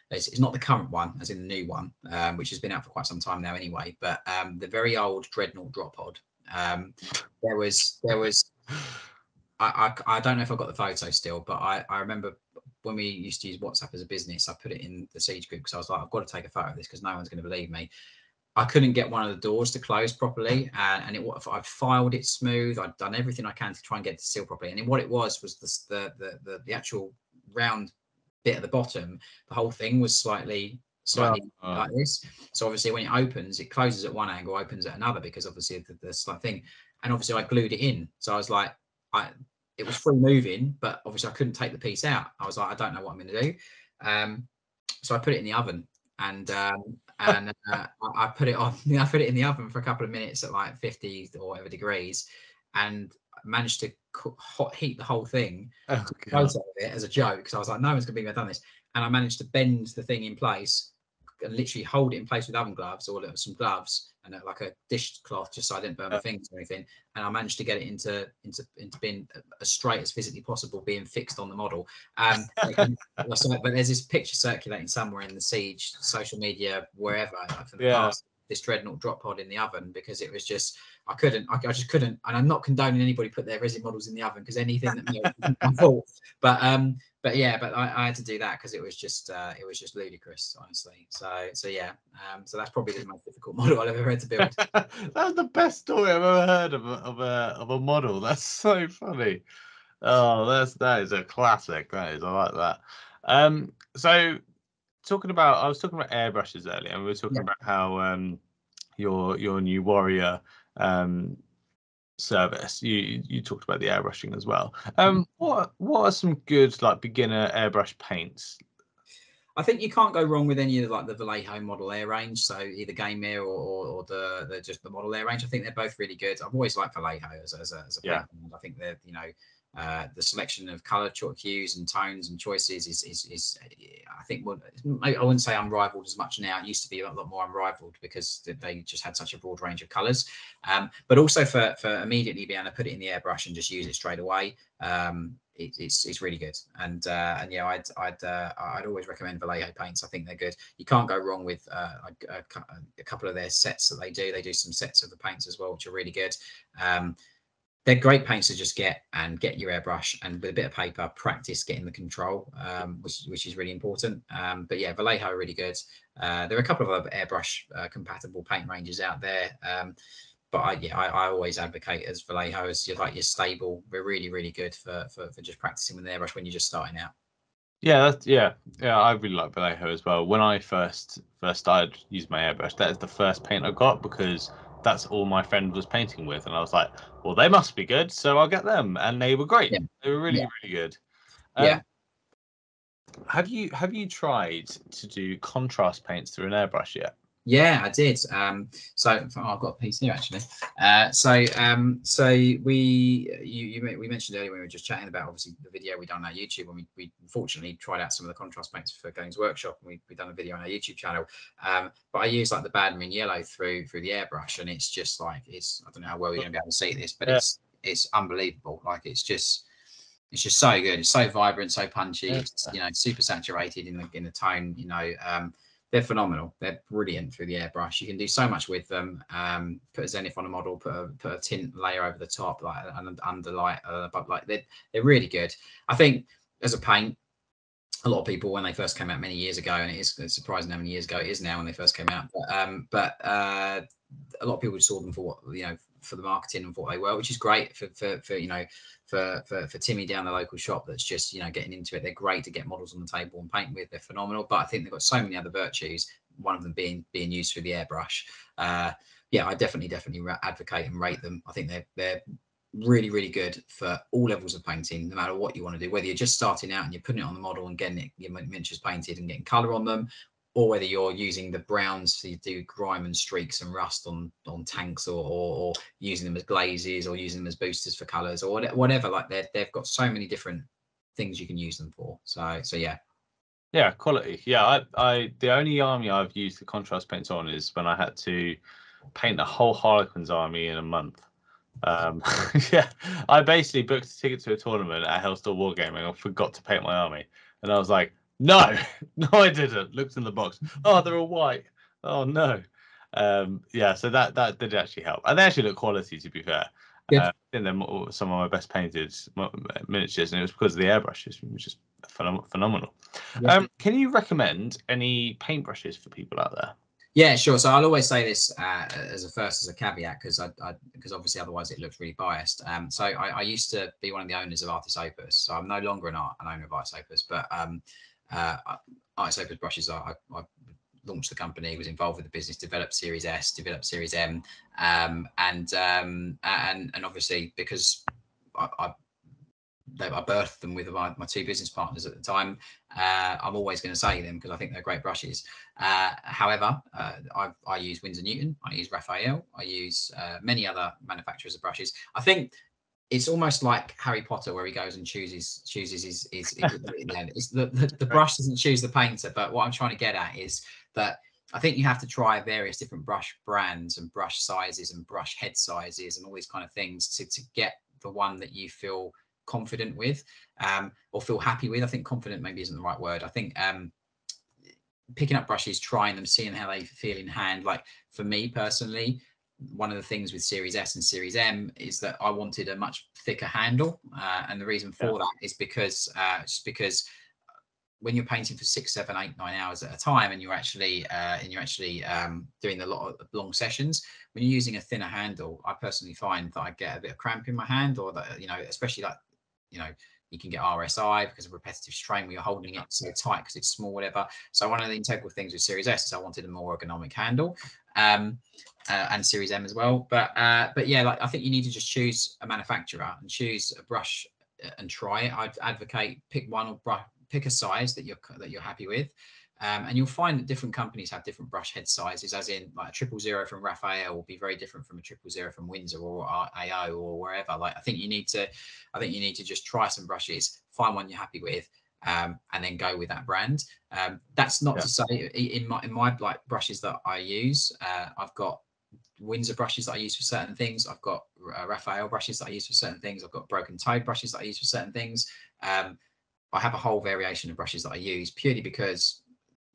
It's, it's not the current one, as in the new one, um, which has been out for quite some time now anyway, but um, the very old Dreadnought drop pod. Um, there was, there was, I, I I don't know if I've got the photo still, but I, I remember when we used to use WhatsApp as a business, I put it in the Siege group because I was like, I've got to take a photo of this because no one's going to believe me. I couldn't get one of the doors to close properly, and, and it, I'd filed it smooth. I'd done everything I can to try and get it to seal properly. And then what it was was the the the, the actual round bit at the bottom, the whole thing was slightly slightly oh, like oh. this. So obviously when it opens, it closes at one angle, opens at another, because obviously the, the slight thing. And obviously I glued it in, so I was like, I it was free moving, but obviously I couldn't take the piece out. I was like, I don't know what I'm going to do. Um, so I put it in the oven, and um, and uh, I put it on. I put it in the oven for a couple of minutes at like fifty or whatever degrees, and managed to hot heat the whole thing, oh, photo of it as a joke, because I was like, no one's gonna believe I've done this. And I managed to bend the thing in place and literally hold it in place with oven gloves or some gloves and like a dishcloth, just so I didn't burn my fingers or anything. And I managed to get it into into into being as straight as physically possible, being fixed on the model. Um, but there's this picture circulating somewhere in the Siege social media, wherever, like from the yeah. past. This Dreadnought drop pod in the oven, because it was just, I couldn't, I, I just couldn't, and I'm not condoning anybody put their resin models in the oven, because anything that made it my fault. But um, but yeah, but I, I had to do that because it was just, uh, it was just ludicrous, honestly. So so yeah, um, so that's probably the most difficult model I've ever had to build. That's the best story I've ever heard of a, of a of a model. That's so funny. Oh, that's that is a classic. That is, I like that. Um, so. Talking about, I was talking about airbrushes earlier, and we were talking yeah. about how um, your your new Warrior um, service. You you talked about the airbrushing as well. Um, what what are some good like beginner airbrush paints? I think you can't go wrong with any of like the Vallejo model air range. So either Game Air or, or, or the, the just the model air range. I think they're both really good. I've always liked Vallejo as as a, as a yeah. paint. I think they're, you know. Uh, the selection of colour hues and tones and choices is, is, is, is I think, well, I wouldn't say unrivaled as much now. It used to be a lot, lot more unrivaled because they just had such a broad range of colours. Um, but also for, for immediately being able to put it in the airbrush and just use it straight away, um, it, it's it's really good. And uh, and yeah, I'd I'd uh, I'd always recommend Vallejo paints. I think they're good. You can't go wrong with uh, a, a couple of their sets that they do. They do some sets of the paints as well, which are really good. Um, They're great paints to just get and get your airbrush and with a bit of paper practice getting the control, um, which which is really important. Um, but yeah, Vallejo are really good. Uh, there are a couple of other airbrush uh, compatible paint ranges out there, um, but I, yeah, I, I always advocate as Vallejo as your, like your stable. They're really really good for, for for just practicing with an airbrush when you're just starting out. Yeah, that's, yeah, yeah. I really like Vallejo as well. When I first first started using my airbrush, that is the first paint I got because that's all my friend was painting with, and I was like, well, they must be good, so I'll get them, and they were great. Yeah. They were really yeah. really good. Um, yeah have you have you tried to do contrast paints through an airbrush yet? Yeah, I did. Um, so oh, I've got a piece here actually. Uh, so um, so we you, you we mentioned earlier when we were just chatting about obviously the video we done on our YouTube, and we we unfortunately tried out some of the contrast paints for Games Workshop, and we we done a video on our YouTube channel. Um, but I used like the Badminton yellow through through the airbrush, and it's just like it's I don't know how well you're gonna be able to see this, but yeah. it's it's unbelievable. Like it's just. It's just so good. It's so vibrant, so punchy. It's, you know, super saturated in the in the tone. You know, um, they're phenomenal. They're brilliant through the airbrush. You can do so much with them. Um, put a zenith on a model. Put a put a tint layer over the top, like an underlight above. Uh, like they're they're really good. I think as a paint, a lot of people when they first came out many years ago, and it is it's surprising how many years ago it is now when they first came out. But um, but uh, a lot of people saw them for what you know. for the marketing and for what they were, which is great for, for, for you know, for, for, for Timmy down the local shop that's just, you know, getting into it. They're great to get models on the table and paint with. They're phenomenal, but I think they've got so many other virtues, one of them being being used through the airbrush. Uh, yeah, I definitely, definitely advocate and rate them. I think they're, they're really, really good for all levels of painting, no matter what you want to do, whether you're just starting out and you're putting it on the model and getting it, your miniatures painted and getting colour on them, or whether you're using the browns to do grime and streaks and rust on on tanks, or, or, or using them as glazes, or using them as boosters for colours, or whatever. Like they've they've got so many different things you can use them for. So so yeah, yeah, quality. Yeah, I I the only army I've used the contrast paints on is when I had to paint the whole Harlequins army in a month. Um, yeah, I basically booked a ticket to a tournament at Hellstore Wargaming and forgot to paint my army, and I was like. No, no, I didn't. Looked in the box. Oh, they're all white. Oh no. Um, yeah, so that that did actually help, and they actually look quality. To be fair, yeah. uh, I think they're more, some of my best painted miniatures, and it was because of the airbrushes, which is phenom phenomenal. Yeah. Um, can you recommend any paintbrushes for people out there? Yeah, sure. So I'll always say this uh, as a first, as a caveat, because I because obviously otherwise it looks really biased. Um, so I, I used to be one of the owners of Artis Opus, so I'm no longer an, art, an owner of Artis Opus, but um. uh Isotope brushes. I, I launched the company, was involved with the business, developed Series S, developed Series M, um, and um, and and obviously because I, I, I birthed them with my, my two business partners at the time, uh, I'm always going to say them because I think they're great brushes. Uh, however, uh, I, I use Windsor Newton, I use Raphael, I use uh, many other manufacturers of brushes. I think. It's almost like Harry Potter, where he goes and chooses chooses his. his, his it's the, the the brush doesn't choose the painter, but what I'm trying to get at is that I think you have to try various different brush brands and brush sizes and brush head sizes and all these kind of things to to get the one that you feel confident with, um, or feel happy with. I think confident maybe isn't the right word. I think um, picking up brushes, trying them, seeing how they feel in hand. Like for me personally. One of the things with Series S and Series M is that I wanted a much thicker handle, uh, and the reason for yeah. that is because uh, just because when you're painting for six, seven, eight, nine hours at a time, and you're actually uh, and you're actually um, doing a lot of long sessions, when you're using a thinner handle, I personally find that I get a bit of cramp in my hand, or that you know, especially like you know. You can get R S I because of repetitive strain where you're holding it so tight because it's small, whatever. So one of the integral things with Series S is I wanted a more ergonomic handle, um, uh, and Series M as well. But uh, but yeah, like I think you need to just choose a manufacturer and choose a brush and try it. I'd advocate pick one or brush, pick a size that you're that you're happy with. Um, and you'll find that different companies have different brush head sizes, as in like a triple zero from Raphael will be very different from a triple zero from Windsor or A O or wherever. Like I think you need to, I think you need to just try some brushes, find one you're happy with, um, and then go with that brand. Um, that's not yeah. to say in my in my like brushes that I use, uh, I've got Windsor brushes that I use for certain things. I've got uh, Raphael brushes that I use for certain things. I've got Broken Toad brushes that I use for certain things. Um, I have a whole variation of brushes that I use purely because.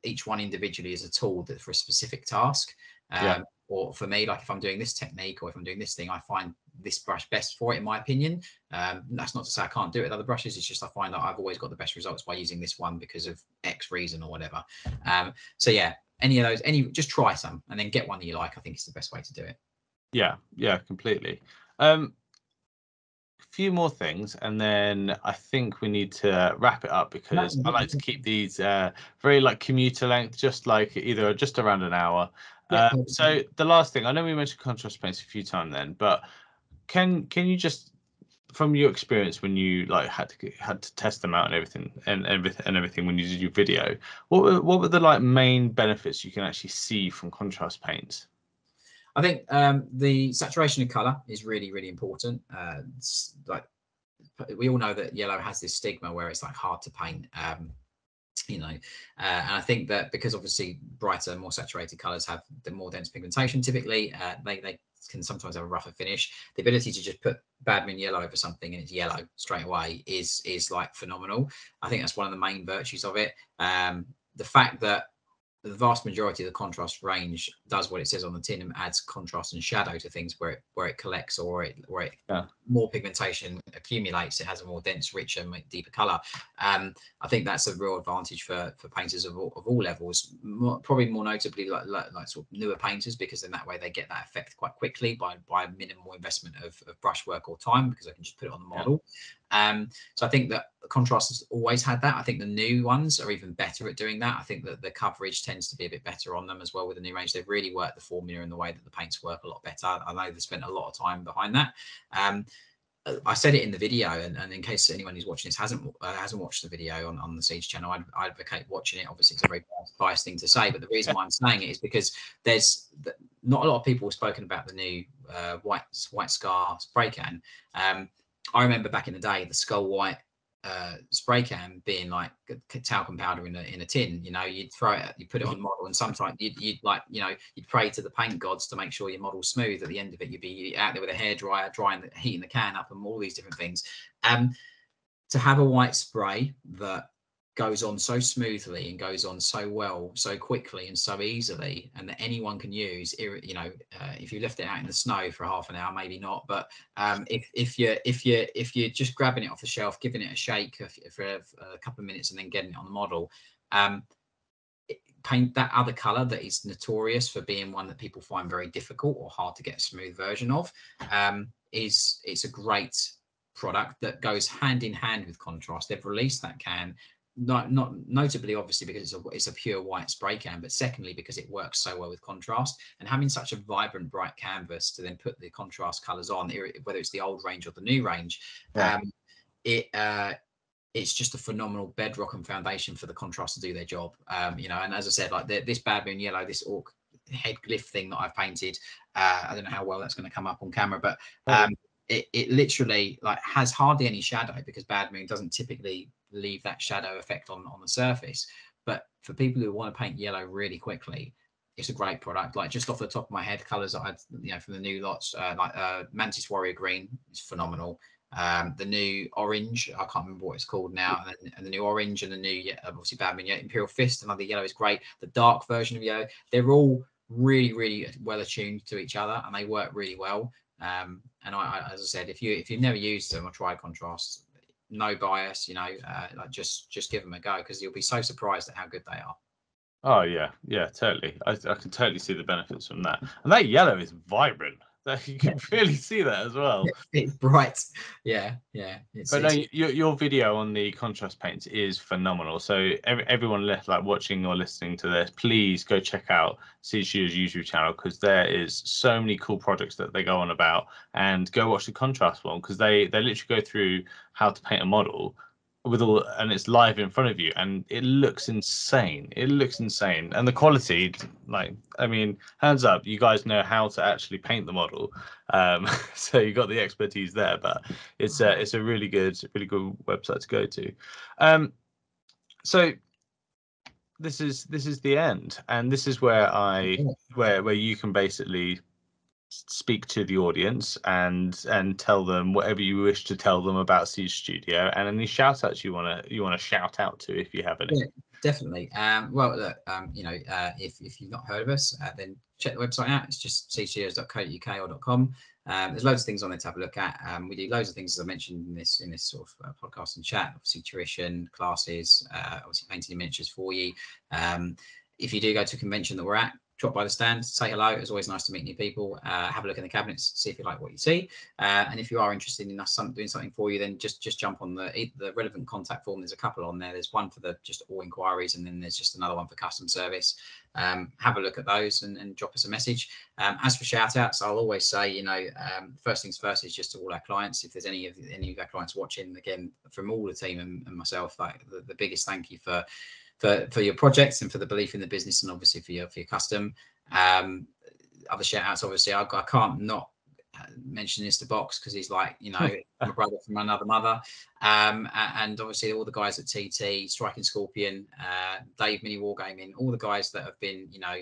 Each one individually is a tool that for a specific task, um, yeah. or for me, like if I'm doing this technique or if I'm doing this thing, I find this brush best for it, in my opinion. Um, that's not to say I can't do it with other brushes. It's just I find that I've always got the best results by using this one because of X reason or whatever. Um, so yeah, any of those, any just try some and then get one that you like. I think it's the best way to do it. Yeah, yeah, completely. Um, few more things and then I think we need to wrap it up because I like to keep these uh very like commuter length, just like either just around an hour. Yeah, um, so the last thing, I know we mentioned contrast paints a few times then, but can can you just from your experience when you like had to had to test them out and everything and everything and everything when you did your video, what were, what were the like main benefits you can actually see from contrast paints? I think um, the saturation of colour is really, really important. Uh, it's like we all know that yellow has this stigma where it's like hard to paint. Um, you know, uh, and I think that because obviously brighter, more saturated colours have the more dense pigmentation. Typically, uh, they they can sometimes have a rougher finish. The ability to just put Badminton yellow over something and it's yellow straight away is is like phenomenal. I think that's one of the main virtues of it. Um, the fact that the vast majority of the contrast range does what it says on the tin and adds contrast and shadow to things where it where it collects or it where it yeah. more pigmentation accumulates. It has a more dense, richer, deeper color. Um, I think that's a real advantage for for painters of all, of all levels. More, probably more notably like, like like sort of newer painters, because in that way they get that effect quite quickly by by minimal investment of, of brushwork or time, because I can just put it on the model. Yeah. Um, so I think that contrast has always had that. I think the new ones are even better at doing that. I think that the coverage tends to be a bit better on them as well with the new range. They've really worked the formula in the way that the paints work a lot better. I know they spent a lot of time behind that. Um, I said it in the video, and, and in case anyone who's watching this hasn't uh, hasn't watched the video on, on the Siege channel, I'd, I'd advocate watching it. Obviously, it's a very biased thing to say, but the reason why I'm saying it is because there's not a lot of people have spoken about the new uh, white white scar spray can. Um, I remember back in the day, the skull white uh spray can being like talcum powder in a in a tin. You know, you'd throw it, you put it on model, and sometimes you'd, you'd like, you know, you'd pray to the paint gods to make sure your model's smooth. At the end of it, you'd be out there with a hairdryer drying the, heating the can up and all these different things. Um to have a white spray that goes on so smoothly and goes on so well, so quickly and so easily, and that anyone can use. You know, uh, if you left it out in the snow for half an hour, maybe not. But um, if if you if you if you're just grabbing it off the shelf, giving it a shake for a couple of minutes, and then getting it on the model, um, paint that other color that is notorious for being one that people find very difficult or hard to get a smooth version of. Um, is it's a great product that goes hand in hand with contrast. They've released that can. Not, not notably, obviously, because it's a, it's a pure white spray can, but secondly, because it works so well with contrast, and having such a vibrant, bright canvas to then put the contrast colors on, whether it's the old range or the new range, yeah. um, it uh, it's just a phenomenal bedrock and foundation for the contrast to do their job. Um, you know, and as I said, like the, this Badminton yellow, this orc head glyph thing that I've painted, uh, I don't know how well that's going to come up on camera, but um, it, it literally like has hardly any shadow because Badminton doesn't typically leave that shadow effect on on the surface. But for people who want to paint yellow really quickly, it's a great product. Like just off the top of my head, colors that I've, you know, from the new lots, uh, like uh Mantis Warrior Green is phenomenal. Um the new orange, I can't remember what it's called now, and, then, and the new orange and the new uh, obviously Badminton yeah, Imperial Fist, another yellow is great. The dark version of yellow, they're all really really well attuned to each other and they work really well. Um and I, I as I said, if you if you've never used them or tried contrast, no bias, you know, uh, like just just give them a go, because you'll be so surprised at how good they are. Oh yeah, yeah, totally. I, I can totally see the benefits from that. And that yellow is vibrant. That you can really see that as well. It's bright. Yeah, yeah. It's, but it's... no, your your video on the contrast paints is phenomenal. So every, everyone left like watching or listening to this, please go check out Siege Studios' YouTube channel, because there is so many cool projects that they go on about, and go watch the contrast one, because they they literally go through how to paint a model with all, and it's live in front of you, and it looks insane. It looks insane. And the quality, like, I mean, hands up, you guys know how to actually paint the model. Um, so you got the expertise there, but it's a, it's a really good, really good website to go to. Um, so this is, this is the end. And this is where I, where, where you can basically speak to the audience and and tell them whatever you wish to tell them about Siege Studio, and any shout outs you want to you want to shout out to, if you have any. Yeah, definitely. Um well, look, um you know, uh if, if you've not heard of us, uh, then check the website out. It's just siege studios dot co dot U K or .com. Um there's loads of things on there to have a look at. Um we do loads of things, as I mentioned in this in this sort of uh, podcast and chat, obviously tuition classes, uh obviously painting in miniatures for you. Um if you do go to a convention that we're at, drop by the stand, say hello. It's always nice to meet new people. Uh, have a look in the cabinets, see if you like what you see. Uh, and if you are interested in us some, doing something for you, then just just jump on the the relevant contact form. There's a couple on there. There's one for the just all inquiries, and then there's just another one for custom service. Um, have a look at those and, and drop us a message. Um, as for shout outs, I'll always say, you know, um, first things first is just to all our clients. If there's any of the, any of our clients watching, again, from all the team and, and myself, like the, the biggest thank you for for for your projects and for the belief in the business, and obviously for your for your custom. Um, other shout outs, obviously, I've got, I can't not mention Mister Box, because he's like, you know, my brother from another mother. Um, and obviously all the guys at T T, Striking Scorpion, uh, Dave Mini Wargaming, all the guys that have been, you know,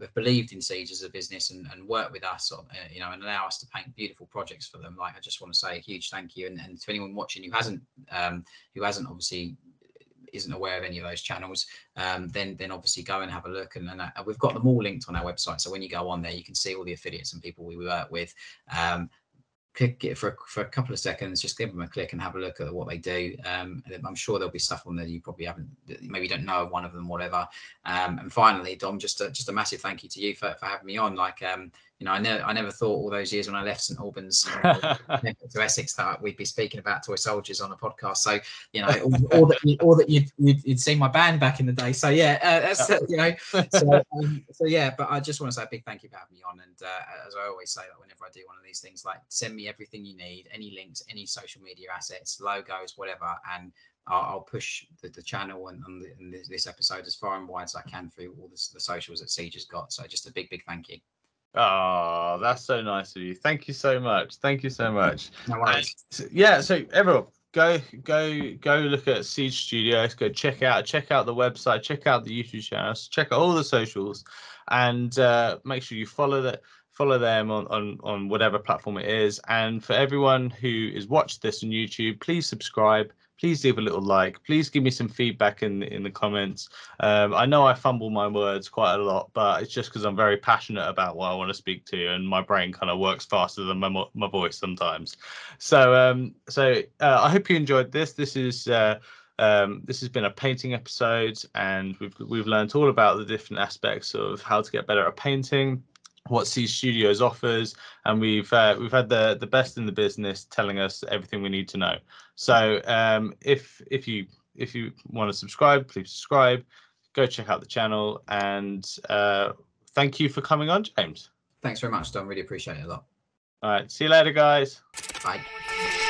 have believed in Siege as a business and, and work with us, on, uh, you know, and allow us to paint beautiful projects for them. Like, I just want to say a huge thank you. And, and to anyone watching who hasn't, um, who hasn't obviously isn't aware of any of those channels, um, then then obviously go and have a look. And, and uh, we've got them all linked on our website. So when you go on there, you can see all the affiliates and people we work with. Um, click it for a, for a couple of seconds, just give them a click and have a look at what they do. Um, and I'm sure there'll be stuff on there you probably haven't, maybe don't know of one of them, whatever. Um, and finally, Dom, just a, just a massive thank you to you for, for having me on. Like, um, you know, I never, I never thought all those years when I left St Albans uh, to Essex that we'd be speaking about toy soldiers on a podcast. So, you know, all, all that, you, all that you'd, you'd, you'd seen my band back in the day. So yeah, uh, that's, uh, you know, so, um, so yeah, but I just want to say a big thank you for having me on. And uh, as I always say, like, whenever I do one of these things, like, send me everything you need, any links, any social media assets, logos, whatever, and I'll, I'll push the, the channel and, and, the, and this episode as far and wide as I can through all this, the socials that Siege has got. So just a big, big thank you. Oh, that's so nice of you. Thank you so much. Thank you so much. No worries. And, yeah, so everyone, go, go, go look at Siege Studios. Go check out, check out the website, check out the YouTube channels, check out all the socials, and uh, make sure you follow that. Follow them on, on, on whatever platform it is. And for everyone who is watched this on YouTube, please subscribe. Please leave a little like. Please give me some feedback in the, in the comments. Um, I know I fumble my words quite a lot, but it's just because I'm very passionate about what I want to speak to, and my brain kind of works faster than my my voice sometimes. So um, so uh, I hope you enjoyed this. This is. Uh, Um, this has been a painting episode, and we've we've learned all about the different aspects of how to get better at painting, what Siege Studios offers, and we've uh, we've had the the best in the business telling us everything we need to know. So um, if if you if you want to subscribe, please subscribe. Go check out the channel, and uh, thank you for coming on, James. Thanks very much, Don. Really appreciate it a lot. All right, see you later, guys. Bye.